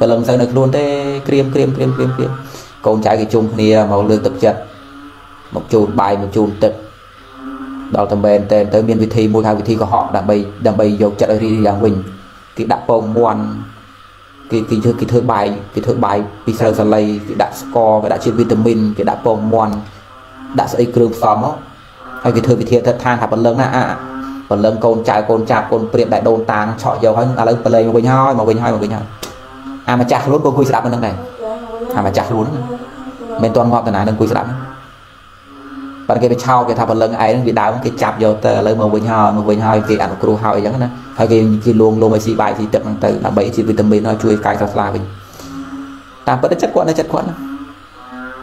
và lần sơn nơi luôn thế kìm công trái cái chung kia màu lương tập chật một chùn bài một chùn tịt đào tầm bền tên tới miền vị thi mua hai vị thi của họ đã bày dầu chặt ở đi giảng huỳnh cái đạp bông muôn cái thứ bài vì sao giờ lấy cái đạp score và đã chuyên vitamin cái đạp bông muôn đã sợi cường phẩm đó hay cái thứ vị thi thật than thà phần lớn là phần lớn con trai con chạp con tiệm đại đôn tàng chọi dầu hơn là lớn play một bình hai mà chặt luôn con cùi sáp bên này mà chặt luôn bên toàn ngọt từ nãy đang cùi sáp bạn kia bị chao cái thằng bạn lớn ấy bị đau cái chạp vô tờ lấy màu bình hoa cái ăn cua hoa ấy giống này hay cái luôn xì bài thì tập bằng từ là bảy chỉ vitamin nó chui cài sạch lại tạm bớt chất quẩn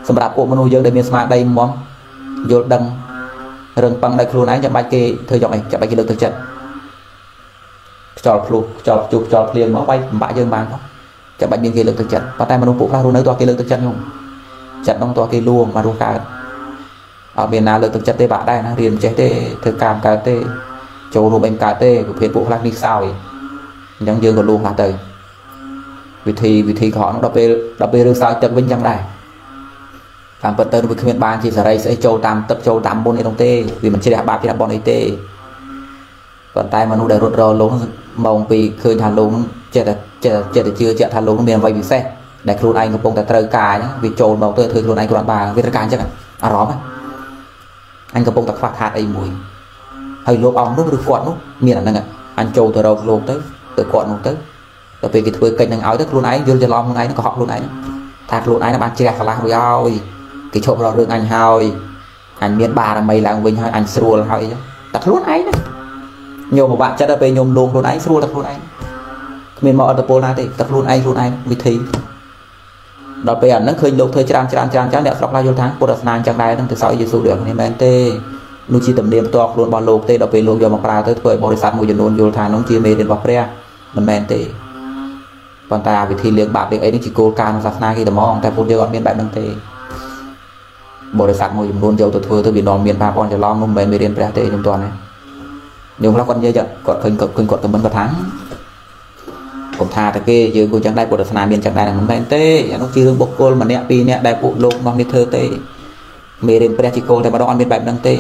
sầm đạp của manu dân để miền smart đây món vô đằng rừng bằng đây luôn ấy chạm bài kia thời dọn này chạm bài kia được thực chất chọt liền máu bay bạ dân bàn không chạm bài miền kia được thực chất và tay manu phụ ra luôn nơi toa kia được thực chất không chặt đông toa kia luôn mà luôn cả ở miền nào lực thực chất tê bạ đây nó riêng chế tê thực cảm cá tê châu nô bên cá tê của phiên bộ lạc đi sao ấy nhân dương còn luôn là tới vì thì họ nó đập bê được sao chậm bên chẳng này làm vật tư với miền ban chỉ đây sẽ châu tam tập châu tam môn trong tê vì mình chỉ là bạc chỉ là bọn ấy tê còn tay mà nó để rụt rò lúng mong vì khơi thàn lúng chết là chưa chết thàn lúng miền vây bị xe để luôn anh cũng bông ta trời cà nhá vì châu mong tôi thường luôn anh của bạn bà viết cà chắc à rõ anh có bông tạc phát hạt ấy mùi hơi lốp ong nó được quạt nó miền là năng ạ anh châu từ đầu lốp tới quạt nó tới tại vì cái thuê kênh đang áo tức luôn ấy vô cho lòng này nó có họ luôn ấy thạc luôn ấy nó bán chia là hồi ơi cái trộm rò rừng anh hồi anh miền bà là mày là ông Vinh hỏi anh sưu là hỏi tạc luôn ấy đấy nhiều một bạn chắc là về nhôm luôn ấy sưu tạc luôn ấy miền mò tập bồ la thì tạc luôn ấy vì thì đó bây giờ nó khơi lục thôi chán đẹp lọc la vô tháng bột nang chẳng đai đang từ sỏi Giêsu được nên bên tê nuôi chi tầm niệm toạc luôn bỏ lục tê đó về lục vào mặc ra tới tuổi bồi sát mùi dồn vô tháng nó chia mê đến bọc ria mình bên tê còn ta vì thi liệt bạc liệt ấy nó chỉ cố can sát na khi tầm mong tại phút giờ còn miền bạn đang tê bồi sát mùi dồn vô từ thưa tôi bị đòn miền ba con giờ lo mông bên mê đến ria tê trong toàn này nếu là con dây giật còn khơi cột tầm bấn vào thángผม ทา แต่ គេ យើង គួរ ចឹង ដែរ ពុទ្ធសាសនា មាន ចឹង ដែរ មិន មែន ទេ អា នោះ ជា រឿង បុគ្គល ម្នាក់ ពីរ នាក់ ដែល ពួក លោក នោះ នេះ ធ្វើ ទេ មេ រៀន ព្រះ ជា គោល តែ ម្ដង អត់ មាន បែប ហ្នឹង ទេ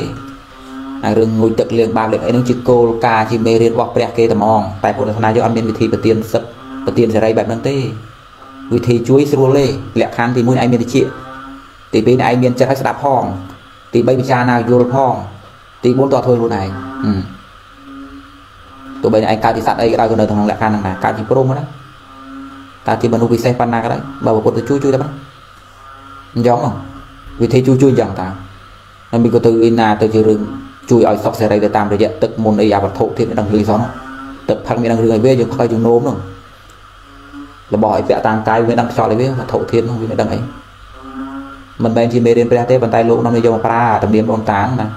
អា រឿង ងូច ទឹក លៀង បាប លៀង អី ហ្នឹង ជា គោល ការណ៍ ជា មេ រៀន របស់ ព្រះ គេ តែ ម្ដង តែ ពុទ្ធសាសនា យើង អត់ មាន វិធី ប្រទាន សិទ្ធិ ប្រទាន សេរី បែប ហ្នឹង ទេ វិធី ជួយ ស្រួល ទេ លក្ខខណ្ឌ ទី 1 ឯង មាន តិច ទី 2 ឯង មាន ចិត្ត ឲ្យ ស្ដាប់ ផង ទី 3 ពិចារណា យល់ ផង ទី 4 តើ ធ្វើ ខ្លួន ឯង tụi bây anh cao thì sát ấy cái đời thằng lẹ can thằng này cao thì pro đó ta thì mình nuôi xe pan na cái đấy bảo bộ từ chui đâu giống không vì thế chui chẳng ta nên mình có từ ina từ chơi rừng chui ở sọc xe đây để tam để diện tức môn ấy vật thụ thì đang lưới gió tập thằng mình đang lưới về chúng coi chúng nôm rồi là bỏ vẽ tàng cái với đang cho lấy với vật thụ thiên không với đang ấy mình bên chỉ mê đến prat bàn tay lỗ năm nay dòng pra tầm điểm bóng tán này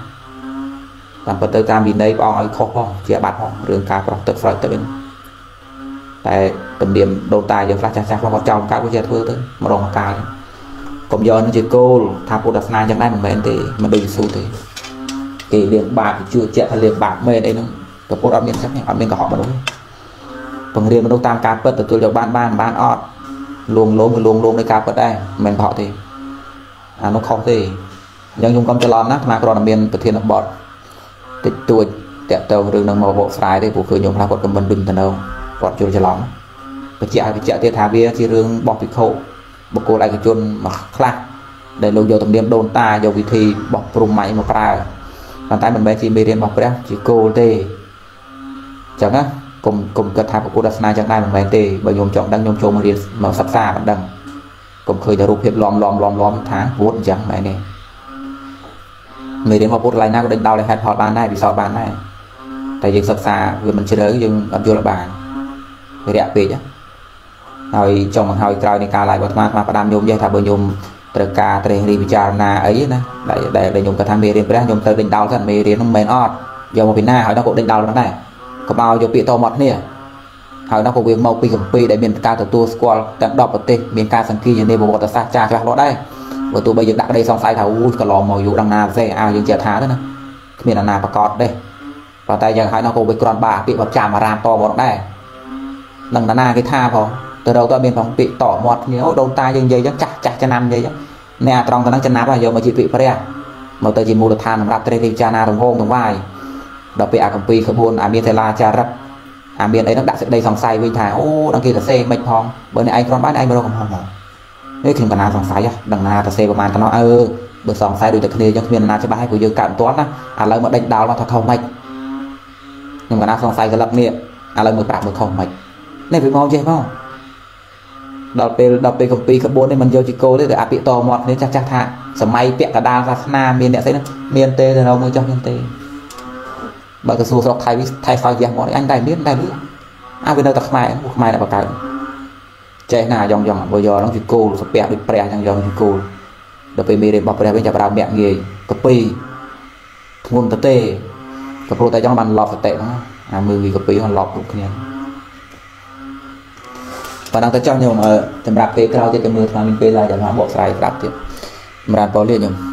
làm vật tư tam vì đây bao ai khó không chỉ bạt họ đường cá vào tự phải tự bên tại tầm điểm đầu tài giờ phát chặt vào trong các cái thưa tới mà đồng cá cũng giờ nó chỉ cô tháp của đặt na trong đây mình thì mình đừng xu thì cái liền bạc chưa chẹt hay liền bạc mê đây nó tập của đam miên sắc này đam miên cả họ mà đúng phần riêng mà đầu tam cá vật từ từ giờ ban ọt luồng cái cá vật đây mình họ thì nó không thì nhưng dùng công cho lon nát mà còn đam miên tự thiên đập bọt tích tuổi đẹp tàu đường nằm màu bộ trái đấy của khởi nhóm là còn mình đừng thần đâu còn chưa cho lắm và chị ai tiết thả bia chỉ rương bọc bị khổ bọc cô lại cái chôn mà khác để lâu giờ tầm điểm đồn ta dầu vị thì bọc rung máy mà ra bàn tay mình bé thì mê đen bọc đấy chỉ cô tê chẳng á cùng cơ tháp của cô đặt này chẳng ai mình bé tê bởi nhóm chọn đang nhóm chôn mà sắp xa bạn đằng cùng khởi ra rụp hiệp lòm tháng vốn chẳng này nè người đến vào phút này nào có định đau để hẹn họ bán này vì sao bán này tại vì sập xa vì mình chưa đỡ nhưng ấp vô là bàn người đẹp về chứ rồi chồng bằng hồi trời này cả lại bật mát mà phải làm nhôm dây thả bờ nhôm từ cả từ đi bây giờ là ấy nè để nhôm cả tham mê đến cái nhôm từ định đau thằng mê đến nó mệt ót giờ mà Việt Nam hỏi nó cũng định đau lắm này có bao giờ bị to mọt nè hỏi nó có việc màu pì cầm pì để miền ca từ tua squall tận đọt ở tê miền ca sang kia như thế bộ ta sát cha cho nó đây Bởi tôi bây giờ đặt đây xong sai thảo cả lò màu dụ đằng nào về ao những chè thá thế nè miền đằng nào bà cọt đây và tay giờ hai nó cùng với con bà bị bật chạm mà làm to bọn đây đằng đằng nào cái tha vào từ đầu tôi bên phòng bị tỏ mọt nếu đầu tay dừng dây chắc chặt cho nằm dây nè trong cái nắng chân nám là giờ mà chị bị phải à mà tôi chỉ mua được than làm trên thì cha na đồng hôm đồng vai đặc biệt công ty khởi buôn miền Thái La cha rập miền ấy nó đặt đây xong sai với thà ô đằng kia là xe mệt thong bởi này anh con bán anh mà đâu không hỏng nếu khi mà na sòng sái đằng nào ta xe mà nó bữa sòng sái đôi ta kia trong miền na cho bài của giờ cạn toán á lời mà đánh đào mà thật không mệt nhưng mà na sòng sái cái lập miệng lời mà bạc mà không mệt nên phải mau chơi không đọc về công ty các bốn này mình vô chỉ cô đấy để áp bị to mọt nên chắc thà sầm may bẹt cả đa ra na miền đấy miền tê rồi đâu mới cho miền tê bởi cái số sọc thay phai việc mọt anh đại biết à bên đâu tập mai là bảo cái chạy nào dòng bây giờ nó chỉ cô sập bẹt bị bẹt dòng chỉ cô đọc về miền bảo bẹt bên nhà bảo bẹt nghề copy nguồn tê cặp đôi tay trong bàn lọp tệ đó à mười người copy còn lọp cũng kia và đang tới cho nhiều mà tầm rạp về cái rau thì cái mưa thì mình về lại để nó bỏ sải rạp thì mà rạp bỏ liền nhung